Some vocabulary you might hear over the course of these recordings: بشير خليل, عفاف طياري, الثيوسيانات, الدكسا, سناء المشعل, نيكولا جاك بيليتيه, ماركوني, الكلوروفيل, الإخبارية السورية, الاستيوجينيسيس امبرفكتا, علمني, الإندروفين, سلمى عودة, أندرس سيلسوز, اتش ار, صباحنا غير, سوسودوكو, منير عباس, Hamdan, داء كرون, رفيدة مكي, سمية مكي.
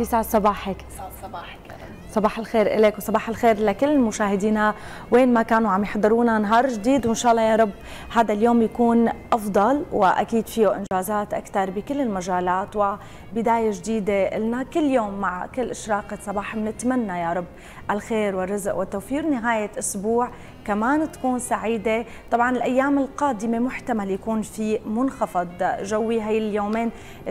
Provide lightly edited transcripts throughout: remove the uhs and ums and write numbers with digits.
يسعد صباحك. يسعد صباحك. صباح الخير إليك وصباح الخير لكل مشاهدينا وين ما كانوا عم يحضرونا. نهار جديد وإن شاء الله يا رب هذا اليوم يكون أفضل وأكيد فيه إنجازات أكثر بكل المجالات وبداية جديدة لنا. كل يوم مع كل إشراقة صباح بنتمنى يا رب الخير والرزق والتوفير، نهاية أسبوع كمان تكون سعيدة. طبعا الأيام القادمة محتمل يكون في منخفض جوي، هي اليومين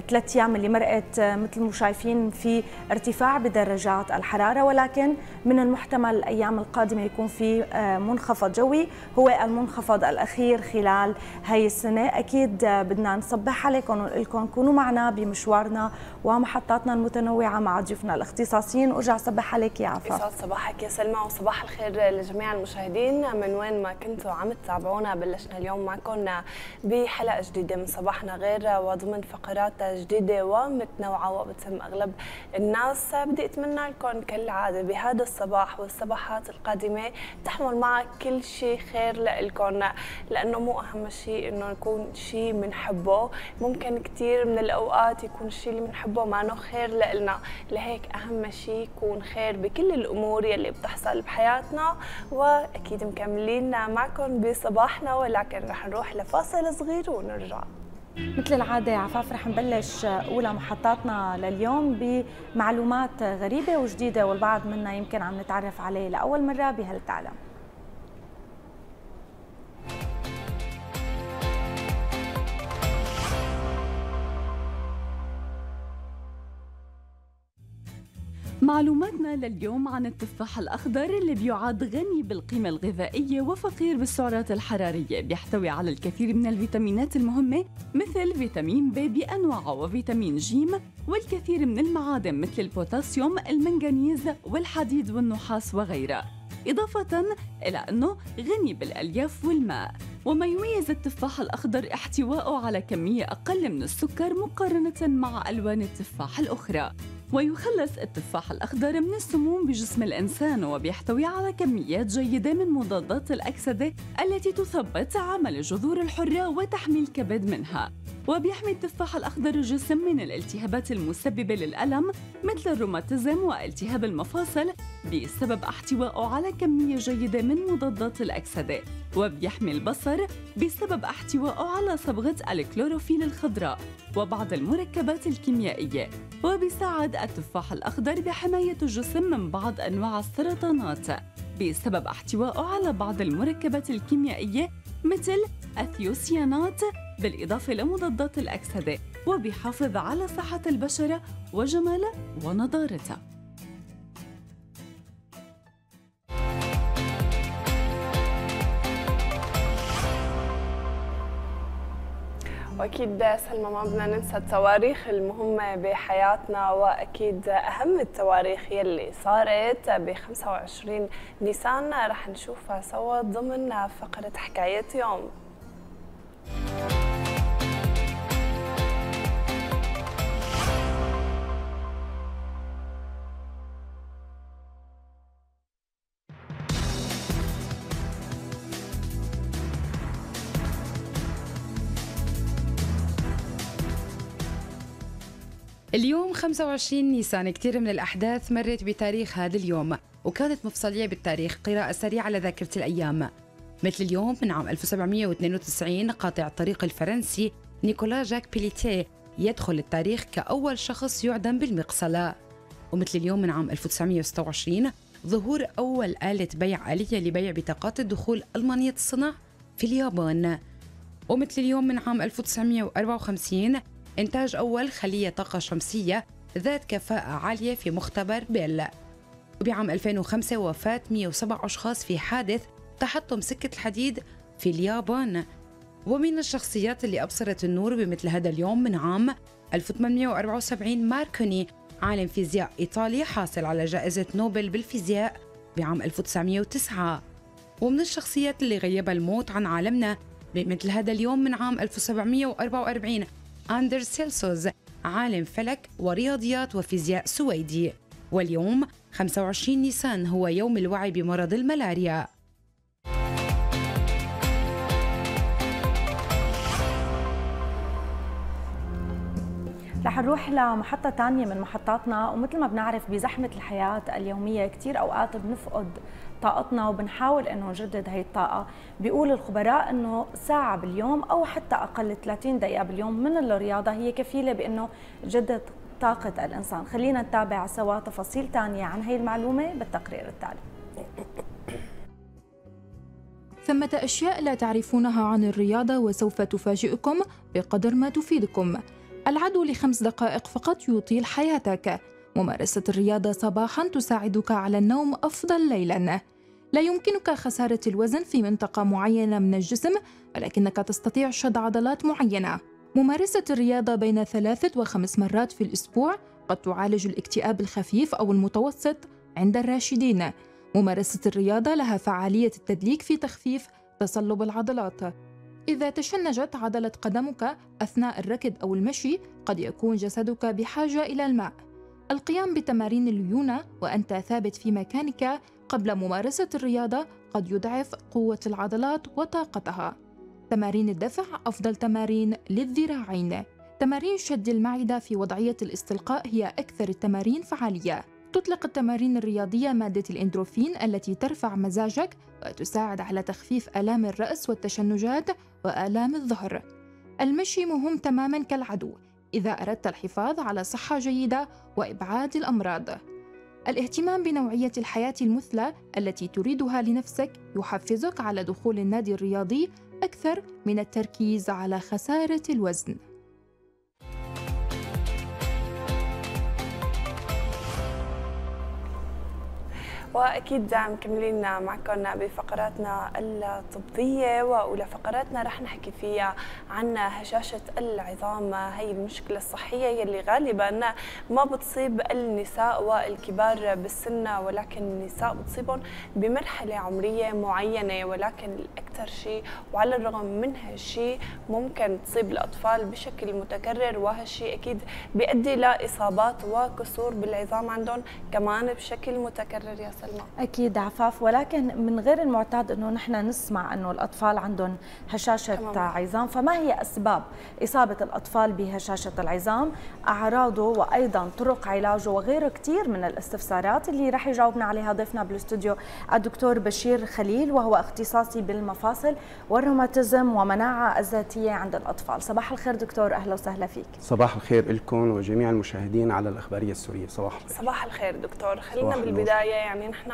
3 أيام اللي مرقت مثل ما شايفين في ارتفاع بدرجات الحرارة، ولكن من المحتمل الأيام القادمة يكون في منخفض جوي، هو المنخفض الأخير خلال هي السنة. أكيد بدنا نصبح عليكم ونقول لكم كونوا معنا بمشوارنا ومحطاتنا المتنوعة مع ضيوفنا الاختصاصيين. وأرجع صبح عليك يا عفاف. يسعد صباحك يا سلمى وصباح الخير لجميع المشاهدين من وين ما كنتوا عم تتابعونا. بلشنا اليوم معكم بحلقة جديدة من صباحنا غير وضمن فقرات جديدة ومتنوعة وبتهم أغلب الناس. بدي أتمنى لكم كالعادة بهذا الصباح والصباحات القادمة تحمل معك كل شيء خير لإلكم، لأنه مو أهم شيء إنه يكون شيء بنحبه. ممكن كثير من الأوقات يكون الشيء اللي بنحبه معناه خير لإلنا، لهيك أهم شيء يكون خير بكل الأمور يلي بتحصل بحياتنا. وأكيد مكملين معكم بصباحنا، ولكن رح نروح لفاصل صغير ونرجع. مثل العادة عفاف رح نبلش أولى محطاتنا لليوم بمعلومات غريبة وجديدة والبعض منا يمكن عم نتعرف عليه لأول مرة بهالتعلم. معلوماتنا لليوم عن التفاح الأخضر اللي بيعد غني بالقيمة الغذائية وفقير بالسعرات الحرارية، بيحتوي على الكثير من الفيتامينات المهمة مثل فيتامين ب بأنواعه وفيتامين ج، والكثير من المعادن مثل البوتاسيوم، المنغنيز والحديد والنحاس وغيرها، إضافة إلى أنه غني بالألياف والماء. وما يميز التفاح الأخضر احتواءه على كمية أقل من السكر مقارنة مع ألوان التفاح الأخرى. ويخلص التفاح الأخضر من السموم بجسم الإنسان، وبيحتوي على كميات جيدة من مضادات الأكسدة التي تثبط عمل الجذور الحرة وتحمي الكبد منها. وبيحمي التفاح الأخضر الجسم من الالتهابات المسببة للألم مثل الروماتيزم والتهاب المفاصل بسبب احتوائه على كمية جيدة من مضادات الأكسدة. وبيحمي البصر بسبب احتوائه على صبغة الكلوروفيل الخضراء وبعض المركبات الكيميائية. وبيساعد التفاح الأخضر بحماية الجسم من بعض أنواع السرطانات بسبب احتوائه على بعض المركبات الكيميائية مثل الثيوسيانات، بالإضافة لمضادات الأكسدة. وبيحافظ على صحة البشرة وجمالها ونضارتها. وأكيد سلمى ما بدنا ننسى التواريخ المهمة بحياتنا، وأكيد أهم التواريخ يلي صارت ب 25 نيسان رح نشوفها سوا ضمن فقرة حكاية يوم. اليوم 25 نيسان كثير من الأحداث مرت بتاريخ هذا اليوم وكانت مفصلية بالتاريخ، قراءة سريعة على ذاكرة الأيام. مثل اليوم من عام 1792 قاطع الطريق الفرنسي نيكولا جاك بيليتيه يدخل التاريخ كأول شخص يعدم بالمقصلة. ومثل اليوم من عام 1926 ظهور أول آلة بيع آلية لبيع بطاقات الدخول ألمانية الصنع في اليابان. ومثل اليوم من عام 1954 إنتاج أول خلية طاقة شمسية ذات كفاءة عالية في مختبر بيل. وبعام 2005 وفاة 107 أشخاص في حادث تحطم سكة الحديد في اليابان. ومن الشخصيات اللي أبصرت النور بمثل هذا اليوم من عام 1874 ماركوني عالم فيزياء إيطالي حاصل على جائزة نوبل بالفيزياء بعام 1909. ومن الشخصيات اللي غيبها الموت عن عالمنا بمثل هذا اليوم من عام 1744 أندرس سيلسوز عالم فلك ورياضيات وفيزياء سويدي. واليوم 25 نيسان هو يوم الوعي بمرض الملاريا. رح نروح لمحطة تانية من محطاتنا، ومثل ما بنعرف بزحمة الحياة اليومية كتير أوقات بنفقد طاقتنا وبنحاول إنه نجدد هاي الطاقة. بيقول الخبراء إنه ساعة باليوم أو حتى أقل 30 دقيقة باليوم من الرياضة هي كفيلة بإنه تجدد طاقة الإنسان. خلينا نتابع سوا تفاصيل تانية عن هاي المعلومة بالتقرير التالي. ثمة أشياء لا تعرفونها عن الرياضة وسوف تفاجئكم بقدر ما تفيدكم. العدو ل5 دقائق فقط يطيل حياتك. ممارسة الرياضة صباحاً تساعدك على النوم أفضل ليلاً. لا يمكنك خسارة الوزن في منطقة معينة من الجسم، ولكنك تستطيع شد عضلات معينة. ممارسة الرياضة بين 3 و5 مرات في الأسبوع قد تعالج الاكتئاب الخفيف أو المتوسط عند الراشدين. ممارسة الرياضة لها فعالية التدليك في تخفيف تصلب العضلات. إذا تشنجت عضلة قدمك أثناء الركض أو المشي، قد يكون جسدك بحاجة إلى الماء. القيام بتمارين الليونة وأنت ثابت في مكانك قبل ممارسة الرياضة قد يضعف قوة العضلات وطاقتها. تمارين الدفع أفضل تمارين للذراعين. تمارين شد المعدة في وضعية الاستلقاء هي أكثر التمارين فعالية. تطلق التمارين الرياضية مادة الإندروفين التي ترفع مزاجك وتساعد على تخفيف آلام الرأس والتشنجات وآلام الظهر. المشي مهم تماماً كالعدو إذا أردت الحفاظ على صحة جيدة وإبعاد الأمراض. الاهتمام بنوعية الحياة المثلى التي تريدها لنفسك يحفزك على دخول النادي الرياضي أكثر من التركيز على خسارة الوزن. وأكيد مكملين معكم بفقراتنا الطبية، وأولى فقراتنا رح نحكي فيها عن هشاشة العظام. هي المشكلة الصحية يلي غالبا ما بتصيب النساء والكبار بالسن، ولكن النساء بتصيبهم بمرحلة عمرية معينة، ولكن الأكثر شيء وعلى الرغم من هالشيء ممكن تصيب الأطفال بشكل متكرر، وهالشيء أكيد بيؤدي لإصابات وكسور بالعظام عندهم كمان بشكل متكرر. يا أكيد عفاف، ولكن من غير المعتاد أنه نحن نسمع أنه الأطفال عندهم هشاشة عظام، فما هي أسباب إصابة الأطفال بهشاشة العظام، أعراضه وأيضا طرق علاجه وغيره كتير من الاستفسارات اللي رح يجاوبنا عليها ضيفنا بالاستوديو الدكتور بشير خليل، وهو اختصاصي بالمفاصل والروماتيزم ومناعة الذاتية عند الأطفال. صباح الخير دكتور، أهلا وسهلا فيك. صباح الخير لكم وجميع المشاهدين على الإخبارية السورية. صباح الخير. صباح الخير دكتور. خلينا بالبداية يعني نحن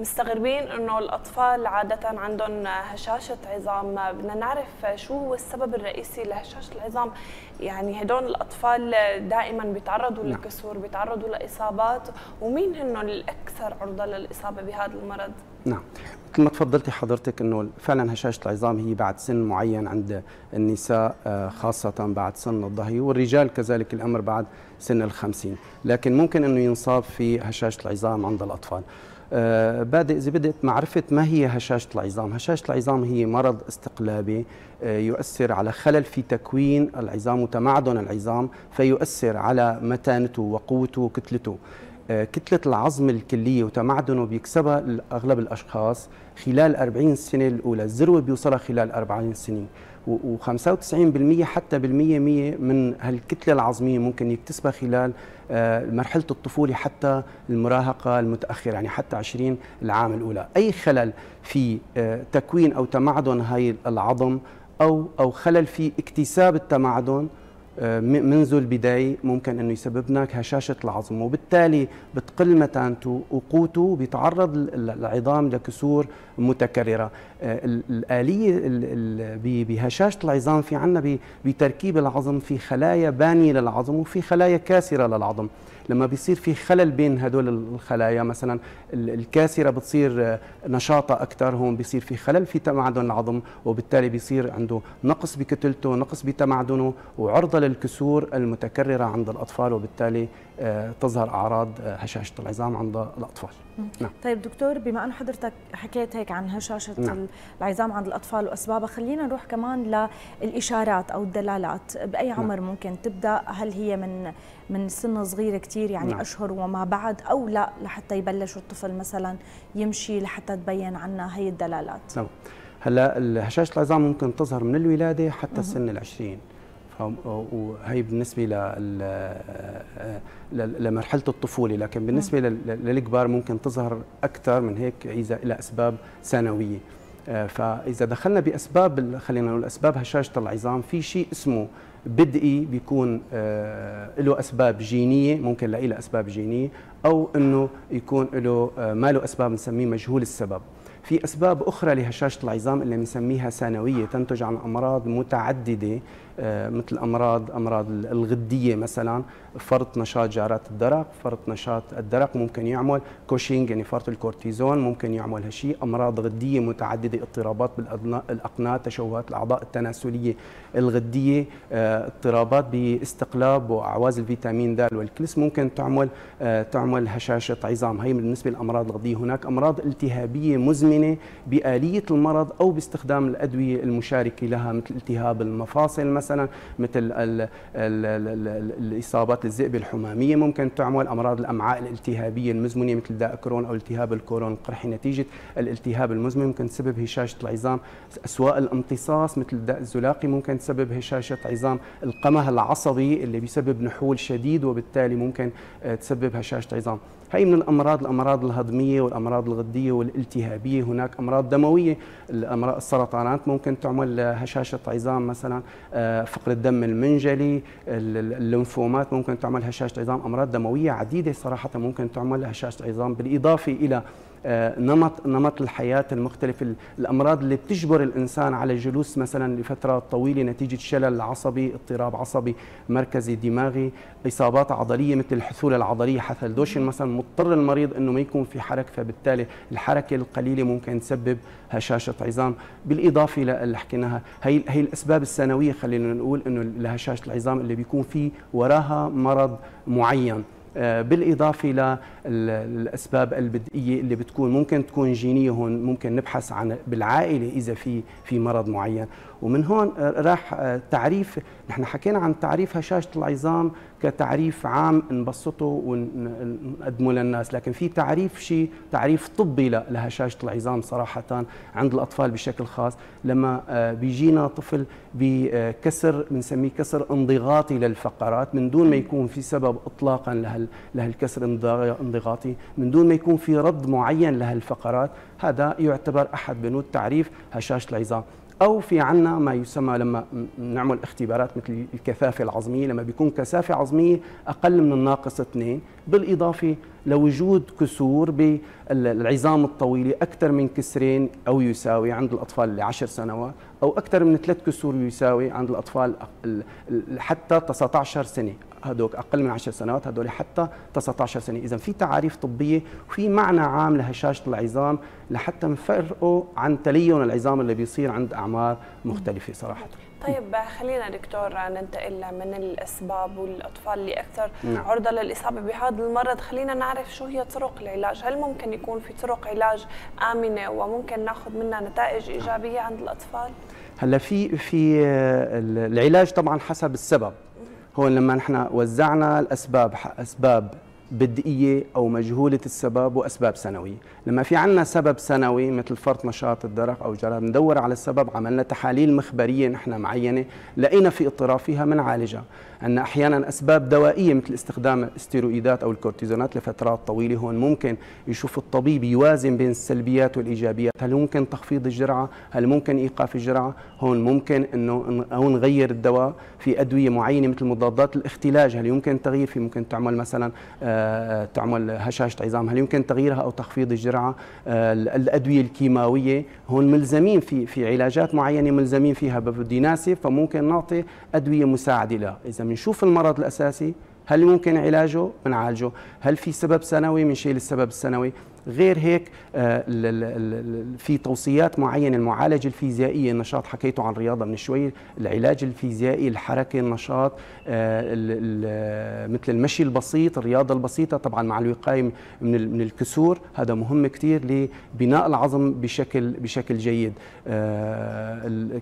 مستغربين انه الاطفال عاده عندهم هشاشه عظام، بدنا نعرف شو هو السبب الرئيسي لهشاشه العظام. يعني هدول الاطفال دائما بيتعرضوا للكسور، بيتعرضوا لاصابات، ومين هن الاكثر عرضه للاصابه بهذا المرض؟ نعم، مثل ما تفضلتي حضرتك انه فعلا هشاشه العظام هي بعد سن معين عند النساء، خاصه بعد سن الظهر، والرجال كذلك الامر بعد سن ال50، لكن ممكن انه ينصاب في هشاشه العظام عند الاطفال. بادئ إذا بدأت معرفة ما هي هشاشة العظام. هشاشة العظام هي مرض استقلابي يؤثر على خلل في تكوين العظام وتمعدن العظام، فيؤثر على متانته وقوته وكتلته. كتلة العظم الكلية وتمعدنه بيكسبها أغلب الأشخاص خلال 40 سنة الأولى، الذروة بيوصلها خلال 40 سنة، و95% حتى بالمية من هالكتلة العظمية ممكن يكتسبها خلال مرحلة الطفولة حتى المراهقة المتأخرة، يعني حتى 20 العام الأولى. أي خلل في تكوين أو تمعدن هاي العظم أو خلل في اكتساب التمعدن منذ البداية ممكن أنه يسببنا هشاشة العظم، وبالتالي بتقل متانته وقوته، بيتعرض العظام لكسور متكررة. الآلية بهشاشة العظام في عنا بتركيب العظم في خلايا بانية للعظم وفي خلايا كاسرة للعظم. لما بيصير في خلل بين هدول الخلايا، مثلا الكاسرة بتصير نشاطة أكثر، هون بيصير في خلل في تمعدن العظم، وبالتالي بيصير عنده نقص بكتلته، نقص بتمعدنه، وعرضة للكسور المتكررة عند الأطفال، وبالتالي تظهر أعراض هشاشة العظام عند الأطفال. نعم. طيب دكتور، بما أن حضرتك حكيت هيك عن هشاشة العظام عند الأطفال وأسبابها، خلينا نروح كمان للإشارات أو الدلالات. بأي عمر ممكن تبدأ؟ هل هي من سن صغيرة كتير، يعني أشهر وما بعد، أو لا لحتى يبلش الطفل مثلا يمشي لحتى تبين عنا هي الدلالات؟ نعم. هلا هشاشة العظام ممكن تظهر من الولادة حتى سن ال20، وهي بالنسبة لمرحلة الطفولة، لكن بالنسبة للكبار ممكن تظهر أكثر من هيك إذا إلى أسباب ثانوية. فإذا دخلنا بأسباب، خلينا نقول أسباب هشاشة العظام، في شيء اسمه بدئي بيكون له أسباب جينية، ممكن نلاقي له أسباب جينية، أو إنه يكون له ما له أسباب بنسميه مجهول السبب. في أسباب أخرى لهشاشة العظام اللي بنسميها ثانوية، تنتج عن أمراض متعددة مثل أمراض الغدية مثلا، فرط نشاط جارات الدرق، فرط نشاط الدرق ممكن يعمل كوشينج، يعني فرط الكورتيزون ممكن يعمل هالشيء، أمراض غدية متعددة، اضطرابات بالأقناع، تشوهات الأعضاء التناسلية الغدية، اضطرابات باستقلاب وأعواز الفيتامين د والكلس ممكن تعمل هشاشة عظام. هي بالنسبة للأمراض الغدية. هناك أمراض التهابية مزمنة بآلية المرض أو باستخدام الأدوية المشاركة لها، مثل التهاب المفاصل مثلا، مثل الإصابات للذئبة الحمامية ممكن تعمل، أمراض الأمعاء الالتهابية المزمنة مثل داء كرون أو التهاب الكرون القرحي نتيجة الالتهاب المزمن ممكن تسبب هشاشة العظام، أسواء الامتصاص مثل الداء الزلاقي ممكن تسبب هشاشة عظام، القمه العصبي اللي بيسبب نحول شديد وبالتالي ممكن تسبب هشاشة عظام. هي من الأمراض الهضمية والأمراض الغدية والالتهابية. هناك أمراض دموية، السرطانات ممكن تعمل هشاشة عظام مثلا، فقر الدم المنجلي، الليمفومات ممكن تعمل هشاشة عظام. أمراض دموية عديدة صراحة ممكن تعمل هشاشة عظام، بالإضافة إلى نمط الحياة المختلف، الأمراض اللي بتجبر الإنسان على الجلوس مثلا لفترات طويلة نتيجة شلل عصبي، اضطراب عصبي مركزي دماغي، إصابات عضلية مثل الحثولة العضلية، حثل دوشن مثلا، مضطر المريض أنه ما يكون في حركة، فبالتالي الحركة القليلة ممكن تسبب هشاشة عظام. بالإضافة إلى اللي حكيناها، هي الأسباب الثانوية، خلينا نقول أنه لهشاشة العظام اللي بيكون في وراها مرض معين، بالإضافة للأسباب البدئية اللي بتكون ممكن تكون جينية، هون ممكن نبحث عن بالعائلة إذا في مرض معين. ومن هون راح تعريف، نحن حكينا عن تعريف هشاشة العظام كتعريف عام نبسطه ونقدمه للناس، لكن في تعريف طبي لهشاشة العظام صراحة عند الأطفال بشكل خاص. لما بيجينا طفل بكسر، بنسميه كسر انضغاطي للفقرات، من دون ما يكون في سبب إطلاقا لهالكسر انضغاطي، من دون ما يكون في رد معين لهالفقرات، هذا يعتبر أحد بنود تعريف هشاشة العظام. أو في عنا ما يسمى لما نعمل اختبارات مثل الكثافة العظمية، لما بيكون كثافة عظمية أقل من الناقص 2، بالإضافة لوجود كسور بالعظام الطويلة، أكثر من كسرين أو يساوي عند الأطفال اللي 10 سنوات، أو أكثر من 3 كسور يساوي عند الأطفال حتى 19 سنة، هذوك أقل من 10 سنوات، هذول حتى 19 سنة. إذا في تعاريف طبية وفي معنى عام لهشاشة العظام لحتى نفرقه عن تلين العظام اللي بيصير عند أعمار مختلفة صراحة. طيب خلينا دكتور ننتقل من الأسباب والأطفال اللي أكثر عرضة للإصابة بهذا المرض، خلينا نعرف شو هي طرق العلاج. هل ممكن يكون في طرق علاج آمنة وممكن ناخذ منها نتائج إيجابية عند الأطفال؟ هلا في العلاج طبعا حسب السبب. هون لما نحن وزعنا الأسباب، أسباب بدئية أو مجهولة السبب وأسباب ثانوية. لما في عنا سبب ثانوي مثل فرط نشاط الدرق أو جراد، ندور على السبب، عملنا تحاليل مخبرية نحن معينة، لقينا في اضطراب فيها منعالجها. عندنا أحيانا أسباب دوائية مثل استخدام الستيرويدات أو الكورتيزونات لفترات طويلة، هون ممكن يشوف الطبيب يوازن بين السلبيات والإيجابيات، هل ممكن تخفيض الجرعة، هل ممكن إيقاف الجرعة، هون ممكن إنه أو نغير الدواء. في أدوية معينة مثل مضادات الاختلاج، هل يمكن تغيير، في ممكن تعمل مثلا تعمل هشاشة عظام، هل يمكن تغييرها أو تخفيض الجرعة. الأدوية الكيماوية هون ملزمين في علاجات معينة ملزمين فيها بدي ناسف، فممكن نعطي أدوية مساعدة لها. إذا بنشوف المرض الأساسي، هل ممكن علاجه؟ بنعالجه. هل في سبب ثانوي؟ بنشيل السبب الثانوي. غير هيك في توصيات معينه، المعالجه الفيزيائيه، النشاط، حكيته عن الرياضه من شوي، العلاج الفيزيائي، الحركه، النشاط، مثل المشي البسيط، الرياضه البسيطه طبعا مع الوقايه من الكسور، هذا مهم كثير لبناء العظم بشكل جيد.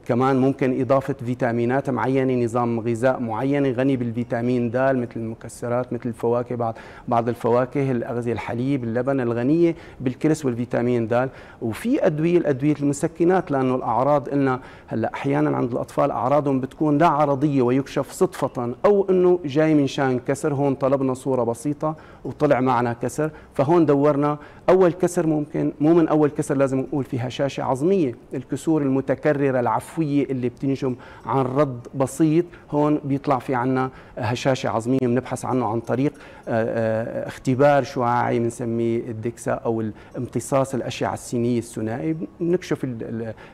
كمان ممكن اضافه فيتامينات معينه، نظام غذاء معين غني بالفيتامين د مثل المكسرات، مثل الفواكه، بعض الفواكه، الاغذيه، الحليب، اللبن الغنيه غنيه بالكلس والفيتامين د، وفي ادويه المسكنات، لانه الاعراض لنا هلا احيانا عند الاطفال اعراضهم بتكون لا عرضيه ويكشف صدفه، او انه جاي من شان كسر، هون طلبنا صوره بسيطه وطلع معنا كسر، فهون دورنا اول كسر ممكن مو من اول كسر لازم نقول في هشاشه عظميه، الكسور المتكرره العفويه اللي بتنجم عن رد بسيط، هون بيطلع في عنا هشاشه عظميه بنبحث عنه عن طريق اختبار شعاعي بنسميه الدكسا او امتصاص الاشعه السينيه الثنائي، بنكشف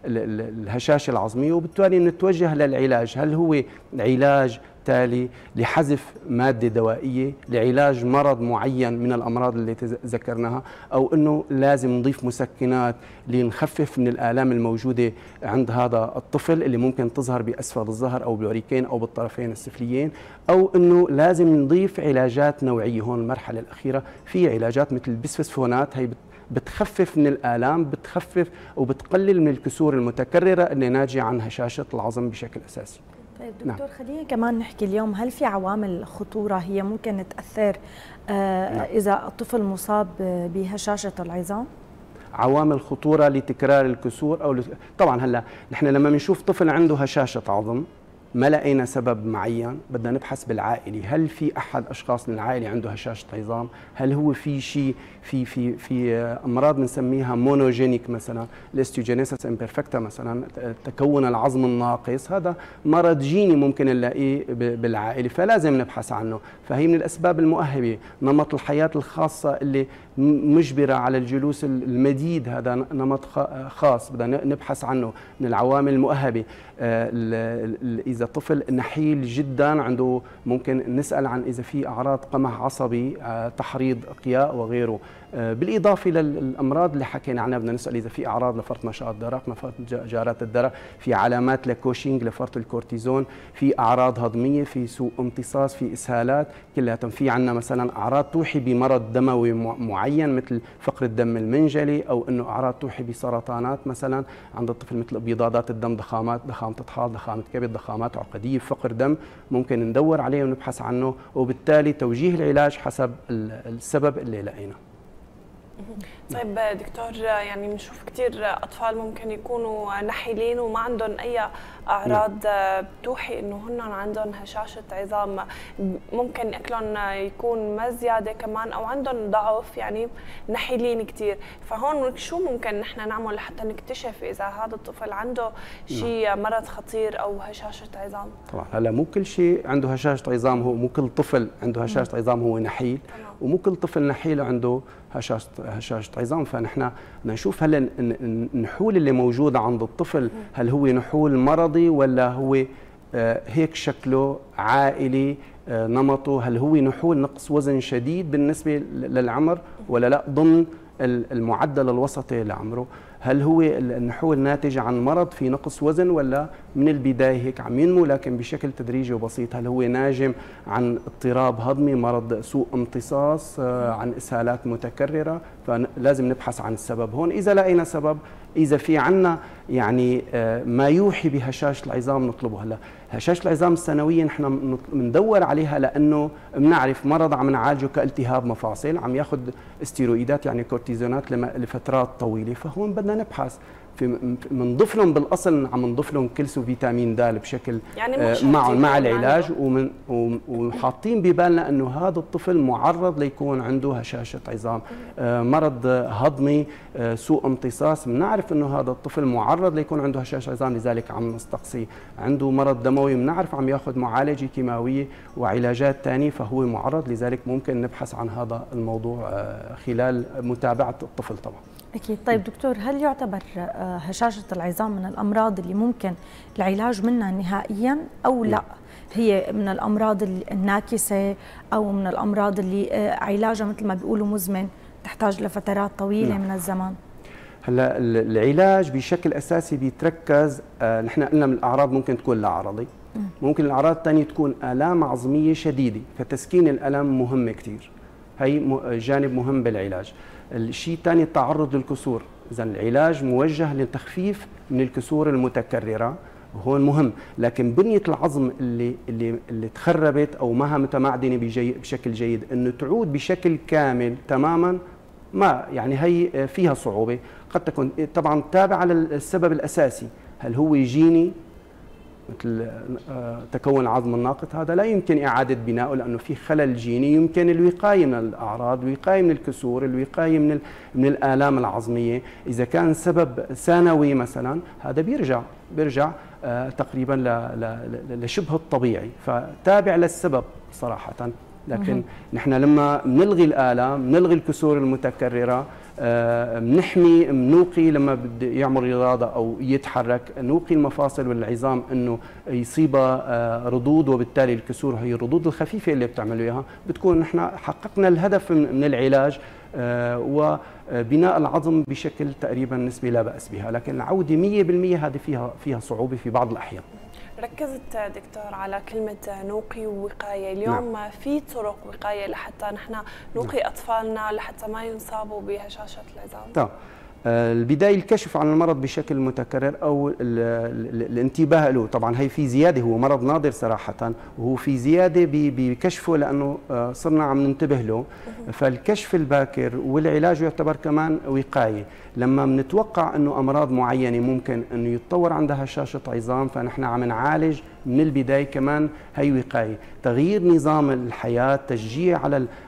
الهشاشه العظميه وبالتالي نتوجه للعلاج، هل هو علاج تالي لحذف مادة دوائية لعلاج مرض معين من الأمراض اللي ذكرناها، أو أنه لازم نضيف مسكنات لنخفف من الآلام الموجودة عند هذا الطفل اللي ممكن تظهر بأسفل الظهر أو بالوريكين أو بالطرفين السفليين، أو أنه لازم نضيف علاجات نوعية. هون المرحلة الأخيرة في علاجات مثل البسفسفونات، هي بتخفف من الآلام، بتخفف وبتقلل من الكسور المتكررة اللي ناتجة عن هشاشة العظم بشكل أساسي. طيب دكتور، خلينا كمان نحكي اليوم، هل في عوامل خطورة هي ممكن تأثر إذا الطفل مصاب بهشاشة العظام؟ عوامل خطورة لتكرار الكسور أو طبعا هلا نحن لما بنشوف طفل عنده هشاشة عظم ما لقينا سبب معين، بدنا نبحث بالعائلة، هل في أحد أشخاص من العائلة عنده هشاشة عظام؟ هل هو في شيء في أمراض بنسميها مونوجينيك مثلا، الاستيوجينيسيس امبرفكتا مثلا، تكون العظم الناقص، هذا مرض جيني ممكن نلاقيه بالعائلة فلازم نبحث عنه، فهي من الأسباب المؤهبة، نمط الحياة الخاصة اللي مجبرة على الجلوس المديد، هذا نمط خاص بدنا نبحث عنه، من العوامل المؤهبة. إذا طفل نحيل جدا عنده ممكن نسأل عن إذا في أعراض قمع عصبي، تحريض أقياء وغيره، بالإضافة للأمراض اللي حكينا عنها بدنا نسأل إذا في أعراض لفرط نشاط الدرق، نفرط جارات الدرق، في علامات لكوشينج لفرط الكورتيزون، في أعراض هضمية، في سوء امتصاص، في إسهالات، كلها في عنا مثلا أعراض توحي بمرض دموي معين مثل فقر الدم المنجلي، أو أنه أعراض توحي بسرطانات مثلا عند الطفل مثل بيضادات الدم، ضخامات، ضخامة إطحال، ضخامة كبد، ضخامات عقدية، فقر دم، ممكن ندور عليه ونبحث عنه، وبالتالي توجيه العلاج حسب السبب اللي لقينا. طيب دكتور، يعني بنشوف كثير اطفال ممكن يكونوا نحيلين وما عندهم اي اعراض بتوحي انه هن عندهم هشاشه عظام، ممكن اكلهم يكون ما زياده كمان او عندهم ضعف، يعني نحيلين كثير، فهون شو ممكن نحن نعمل لحتى نكتشف اذا هذا الطفل عنده شيء مرض خطير او هشاشه عظام؟ طبعا هلا مو كل شيء عنده هشاشه عظام، هو مو كل طفل عنده هشاشه عظام هو نحيل، ومو كل طفل نحيل عنده هشاشة عظام، فنحن نشوف هل النحول اللي موجود عند الطفل هل هو نحول مرضي ولا هو هيك شكله عائلي نمطه، هل هو نحول نقص وزن شديد بالنسبة للعمر ولا لا ضمن المعدل الوسطي لعمره، هل هو النحول ناتج عن مرض في نقص وزن ولا من البداية هيك عم ينمو لكن بشكل تدريجي وبسيط، هل هو ناجم عن اضطراب هضمي، مرض سوء امتصاص، عن إسهالات متكررة، فلازم نبحث عن السبب. هون إذا لقينا سبب، إذا في عنا يعني ما يوحي بهشاشة العظام نطلبه. هلا هشاشة العظام سنويا نحن بندور عليها لأنه بنعرف مرض عم نعالجه كالتهاب مفاصل، عم ياخذ استيرويدات يعني كورتيزونات لفترات طويلة، فهون بدنا نبحث بنضيف لهم بالاصل، عم نضيف لهم كلس وفيتامين د بشكل يعني مع العلاج، وحاطين ببالنا انه هذا الطفل معرض ليكون عنده هشاشه عظام، مرض هضمي، سوء امتصاص، بنعرف انه هذا الطفل معرض ليكون عنده هشاشه عظام لذلك عم نستقصي، عنده مرض دموي بنعرف عم ياخذ معالجه كيماويه وعلاجات ثانيه فهو معرض، لذلك ممكن نبحث عن هذا الموضوع خلال متابعه الطفل طبعا. أكيد. طيب دكتور، هل يعتبر هشاشة العظام من الأمراض اللي ممكن العلاج منها نهائياً أو لا؟ هي من الأمراض الناكسة أو من الأمراض اللي علاجها مثل ما بيقولوا مزمن، تحتاج لفترات طويلة من الزمان؟ هلا العلاج بشكل أساسي بيتركز، نحن قلنا من الأعراض ممكن تكون لا عرضي، ممكن الأعراض الثانية تكون آلام عظمية شديدة، فتسكين الألم مهم كثير، هي جانب مهم بالعلاج. الشيء الثاني التعرض للكسور، إذا العلاج موجه للتخفيف من الكسور المتكررة، هون مهم، لكن بنية العظم اللي تخربت أو ماها متمعدنة بشكل جيد، إنه تعود بشكل كامل تماما ما يعني هي فيها صعوبة قد تكون طبعا تابعة للسبب الأساسي. هل هو يجيني مثل تكون العظم الناقط؟ هذا لا يمكن إعادة بنائه لأنه في خلل جيني. يمكن الوقاية من الأعراض، الوقاية من الكسور، الوقاية من الآلام العظمية. إذا كان سبب ثانوي مثلا هذا بيرجع تقريبا لشبه الطبيعي، فتابع للسبب صراحة. لكن نحن لما بنلغي الآلام، بنلغي الكسور المتكررة، بنحمي، بنوقي لما بده يعمل رياضة أو يتحرك، نوقي المفاصل والعظام إنه يصيبها ردود، وبالتالي الكسور هي الردود الخفيفة اللي بتعملوا إياها بتكون نحن حققنا الهدف من العلاج وبناء العظم بشكل تقريبا نسبي لا بأس بها. لكن العودة 100% هذه فيها صعوبة في بعض الأحيان. ركزت دكتور على كلمة نوقي ووقاية اليوم. نعم. في طرق وقاية لحتى نحن نوقي نعم. أطفالنا لحتى ما ينصابوا بهشاشة العظام. طيب. البداية الكشف عن المرض بشكل متكرر أو الانتباه له. طبعا هي في زيادة، هو مرض نادر صراحة وهو في زيادة بكشفه لأنه صرنا عم ننتبه له. فالكشف الباكر والعلاج يعتبر كمان وقاية. لما بنتوقع أنه أمراض معينة ممكن أنه يتطور عندها هشاشة عظام فنحن عم نعالج من البداية، كمان هي وقاية. تغيير نظام الحياة، تشجيع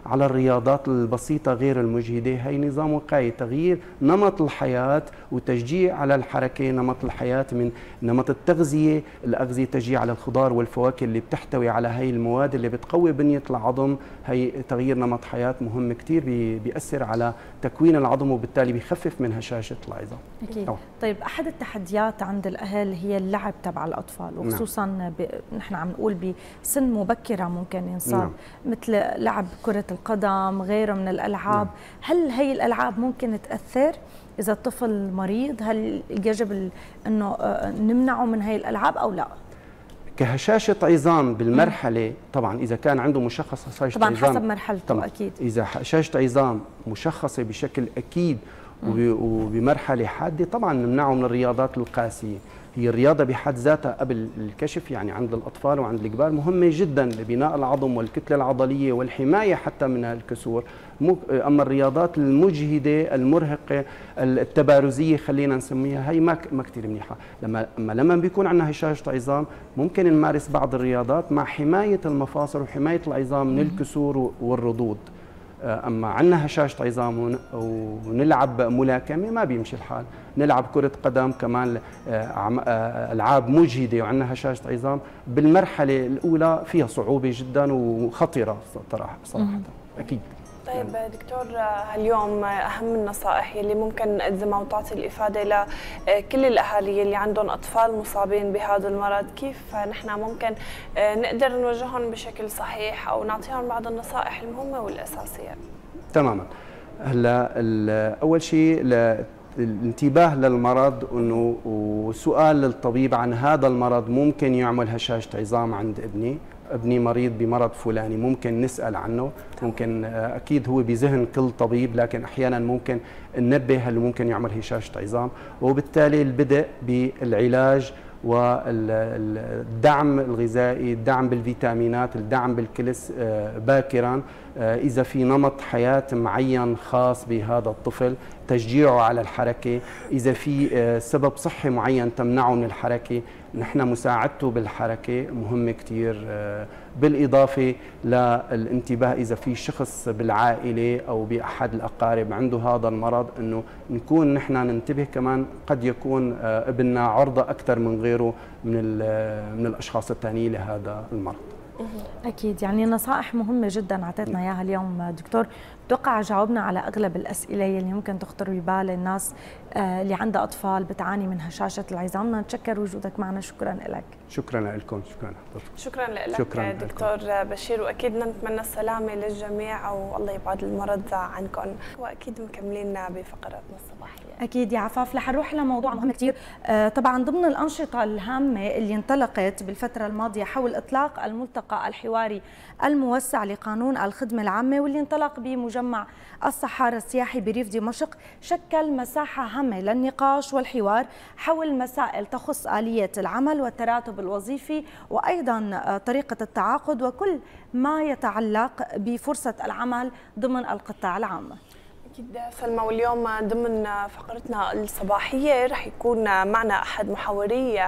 على الرياضات البسيطة غير المجهدة، هي نظام وقاية. تغيير نمط الحياة وتشجيع على الحركة، نمط الحياة من نمط التغذية، الأغذية تشجيع على الخضار والفواكه اللي بتحتوي على هي المواد اللي بتقوي بنية العظم. هي تغيير نمط حياة مهم كتير، بيأثر على تكوين العظم وبالتالي بيخفف من هشاشة العظام. أكيد. طيب أحد التحديات عند الأهل هي اللعب تبع الأطفال، وخصوصا نعم. نحن عم نقول بسن مبكرة ممكن ينصاب نعم. مثل لعب كرة القدم، غيره من الألعاب. نعم. هل هي الألعاب ممكن تأثر إذا الطفل مريض؟ هل يجب أنه نمنعه من هاي الألعاب أو لا؟ كهشاشة عظام بالمرحلة طبعا إذا كان عنده مشخص هشاشة عظام طبعا حسب مرحلته أكيد. إذا هشاشة عظام مشخصة بشكل أكيد وبمرحلة حادة طبعا نمنعه من الرياضات القاسية. هي الرياضة بحد ذاتها قبل الكشف يعني عند الأطفال وعند الكبار مهمة جدا لبناء العظم والكتلة العضلية والحماية حتى من الكسور. أما الرياضات المجهدة المرهقة التبارزية خلينا نسميها، هي ما كتير منيحة. لما بيكون عندنا هشاشة عظام ممكن نمارس بعض الرياضات مع حماية المفاصل وحماية العظام من الكسور والردود. أما عندنا هشاشة عظام ونلعب ملاكمة ما بيمشي الحال، نلعب كرة قدم كمان ألعاب مجهدة وعندنا هشاشة عظام بالمرحلة الأولى فيها صعوبة جدا وخطيرة صراحة أكيد. طيب دكتور اليوم أهم النصائح اللي ممكن نقدمها وتعطي الإفادة لكل الأهالي اللي عندهم أطفال مصابين بهذا المرض، كيف نحن ممكن نقدر نوجههم بشكل صحيح أو نعطيهم بعض النصائح المهمة والأساسية؟ تماما. هلا أول شيء الانتباه للمرض، انه وسؤال للطبيب عن هذا المرض ممكن يعمل هشاشة عظام عند ابني مريض بمرض فلاني، ممكن نسأل عنه. ممكن أكيد هو بذهن كل طبيب لكن أحيانا ممكن ننبه هل ممكن يعمل هشاشة عظام، وبالتالي البدء بالعلاج والدعم الغذائي، الدعم بالفيتامينات، الدعم بالكلس باكرا. إذا في نمط حياة معين خاص بهذا الطفل، تشجيعه على الحركة. إذا في سبب صحي معين تمنعه من الحركة، نحن مساعدته بالحركة مهم كتير. بالإضافة للانتباه إذا في شخص بالعائلة أو بأحد الأقارب عنده هذا المرض، أنه نكون نحن ننتبه كمان. قد يكون ابننا عرضة أكثر من غيره من الأشخاص الثانيين لهذا المرض. أكيد يعني نصائح مهمة جدا عطيتنا إياها اليوم دكتور. بتوقع جاوبنا على أغلب الأسئلة اللي ممكن تخطر ببال الناس اللي عندها أطفال بتعاني من هشاشة العظام. نتشكر وجودك معنا، شكرا لك. شكرا لكم. شكرا لك دكتور بشير، وأكيد نتمنى السلامة للجميع والله يبعد المرض عنكم. وأكيد مكملين بفقراتنا الصباحية. أكيد يا عفاف. رح نروح لموضوع مهم كثير طبعا ضمن الأنشطة الهامة اللي انطلقت بالفترة الماضية حول إطلاق الملتقى الحواري الموسع لقانون الخدمة العامة، واللي انطلق بمجمع الصحارى السياحي بريف دمشق، شكل مساحة هامة للنقاش والحوار حول مسائل تخص آلية العمل والتراتب الوظيفي وأيضا طريقة التعاقد وكل ما يتعلق بفرصة العمل ضمن القطاع العام. أكيد سلمى، واليوم ضمن فقرتنا الصباحية رح يكون معنا أحد محاوري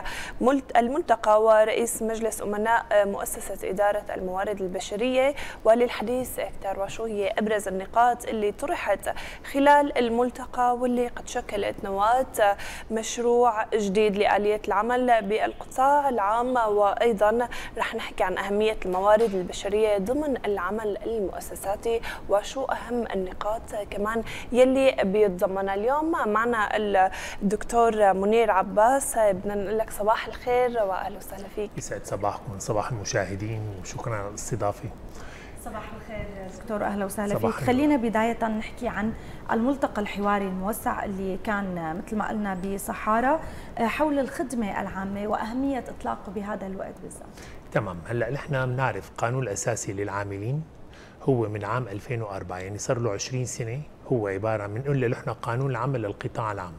الملتقى ورئيس مجلس أمناء مؤسسة إدارة الموارد البشرية، وللحديث أكثر وشو هي أبرز النقاط اللي طرحت خلال الملتقى واللي قد شكلت نواة مشروع جديد لآلية العمل بالقطاع العام، وأيضا رح نحكي عن أهمية الموارد البشرية ضمن العمل المؤسساتي وشو أهم النقاط كمان يلي بيتضمنها. اليوم معنا الدكتور منير عباس، بدنا نقول لك صباح الخير واهلا وسهلا فيك. يسعد صباحكم، صباح المشاهدين، وشكرا على الاستضافه. صباح الخير دكتور، اهلا وسهلا فيك. خلينا بدايه نحكي عن الملتقى الحواري الموسع اللي كان مثل ما قلنا بصحارى حول الخدمه العامه واهميه اطلاقه بهذا الوقت بالذات. تمام، هلا نحن بنعرف القانون الاساسي للعاملين هو من عام 2004، يعني صار له 20 سنه، هو عباره من قلنا نحن قانون العمل للقطاع العام.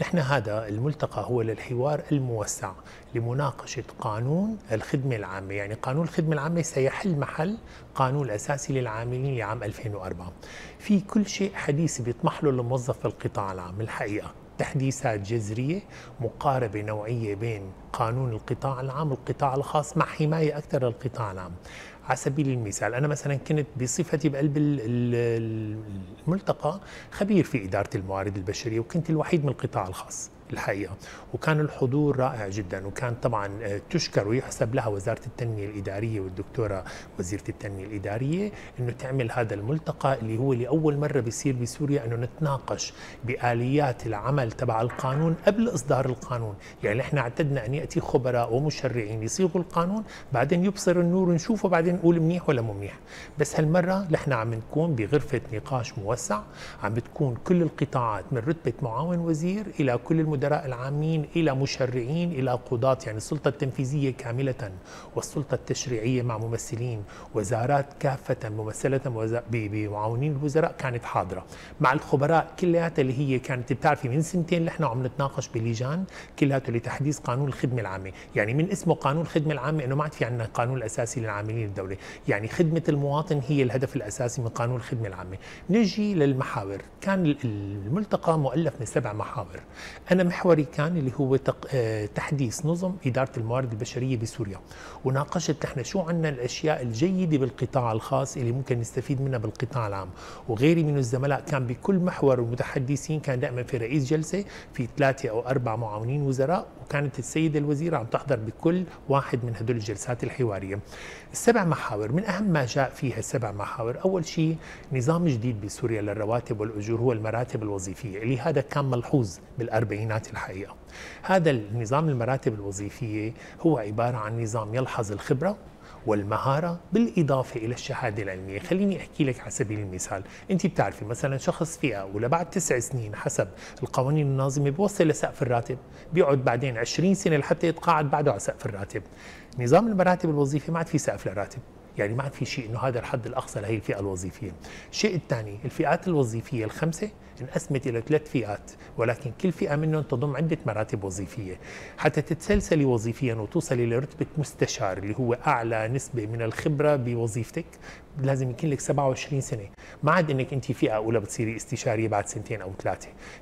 نحن هذا الملتقى هو للحوار الموسع لمناقشه قانون الخدمه العامه، يعني قانون الخدمه العامه سيحل محل قانون الاساسي للعاملين لعام 2004. في كل شيء حديث بيطمح له الموظف في القطاع العام، الحقيقه تحديثات جذريه، مقاربه نوعيه بين قانون القطاع العام والقطاع الخاص مع حمايه اكثر للقطاع العام. على سبيل المثال أنا مثلا كنت بصفتي بقلب الملتقى خبير في إدارة الموارد البشرية، وكنت الوحيد من القطاع الخاص الحقيقة، وكان الحضور رائع جدا، وكان طبعا تشكر ويحسب لها وزارة التنمية الإدارية والدكتورة وزيرة التنمية الإدارية أنه تعمل هذا الملتقى اللي هو لأول مرة بيصير بسوريا، أنه نتناقش بآليات العمل تبع القانون قبل إصدار القانون. يعني إحنا اعتدنا أن يأتي خبراء ومشرعين يصيغوا القانون، بعدين يبصر النور ونشوفه، بعدين نقول منيح ولا مو منيح. بس هالمرة نحن عم نكون بغرفة نقاش موسع، عم بتكون كل القطاعات من رتبة معاون وزير إلى كل المدراء العامين إلى مشرعين إلى قضاة، يعني السلطة التنفيذية كاملة والسلطة التشريعية مع ممثلين وزارات كافة ممثلة بمعاونين الوزراء كانت حاضرة، مع الخبراء كلياتها اللي هي كانت بتعرفي من سنتين نحن عم نتناقش بلجان كلياتها لتحديث قانون الخدمة العامة، يعني من اسمه قانون الخدمة العامة إنه ما عاد في عندنا قانون الأساسي للعاملين الدولة، يعني خدمة المواطن هي الهدف الأساسي من قانون الخدمة العامة. نجي للمحاور، كان الملتقى مؤلف من 7 محاور. أنا محوري كان اللي هو تحديث نظم إدارة الموارد البشرية بسوريا، وناقشت نحن شو عندنا الأشياء الجيدة بالقطاع الخاص اللي ممكن نستفيد منها بالقطاع العام، وغيري من الزملاء كان بكل محور المتحدثين كان دائما في رئيس جلسة، في 3 أو 4 معاونين وزراء، وكانت السيدة الوزيرة عم تحضر بكل واحد من هدول الجلسات الحوارية. ال7 محاور من أهم ما جاء فيها ال7 محاور، أول شيء نظام جديد بسوريا للرواتب والأجور هو المراتب الوظيفية، اللي هذا كان ملحوظ بال40ات الحقيقة. هذا النظام المراتب الوظيفية هو عبارة عن نظام يلحظ الخبرة والمهارة بالإضافة إلى الشهادة العلمية. خليني أحكي لك على سبيل المثال، أنت بتعرفي مثلا شخص فئة ولا بعد 9 سنين حسب القوانين الناظمة بوصل لسقف الراتب، بيقعد بعدين 20 سنة لحتى يتقاعد بعده على سقف الراتب. نظام المراتب الوظيفية ما عاد في سقف للراتب، يعني ما عاد في شيء انه هذا الحد الاقصى لهي الفئه الوظيفيه. الشيء الثاني، الفئات الوظيفيه ال5 انقسمت الى 3 فئات، ولكن كل فئه منهم تضم عده مراتب وظيفيه. حتى تتسلسلي وظيفيا وتوصلي لرتبه مستشار اللي هو اعلى نسبه من الخبره بوظيفتك، لازم يكون لك 27 سنه، ما عاد انك انت فئه اولى بتصيري استشاريه بعد 2 أو 3،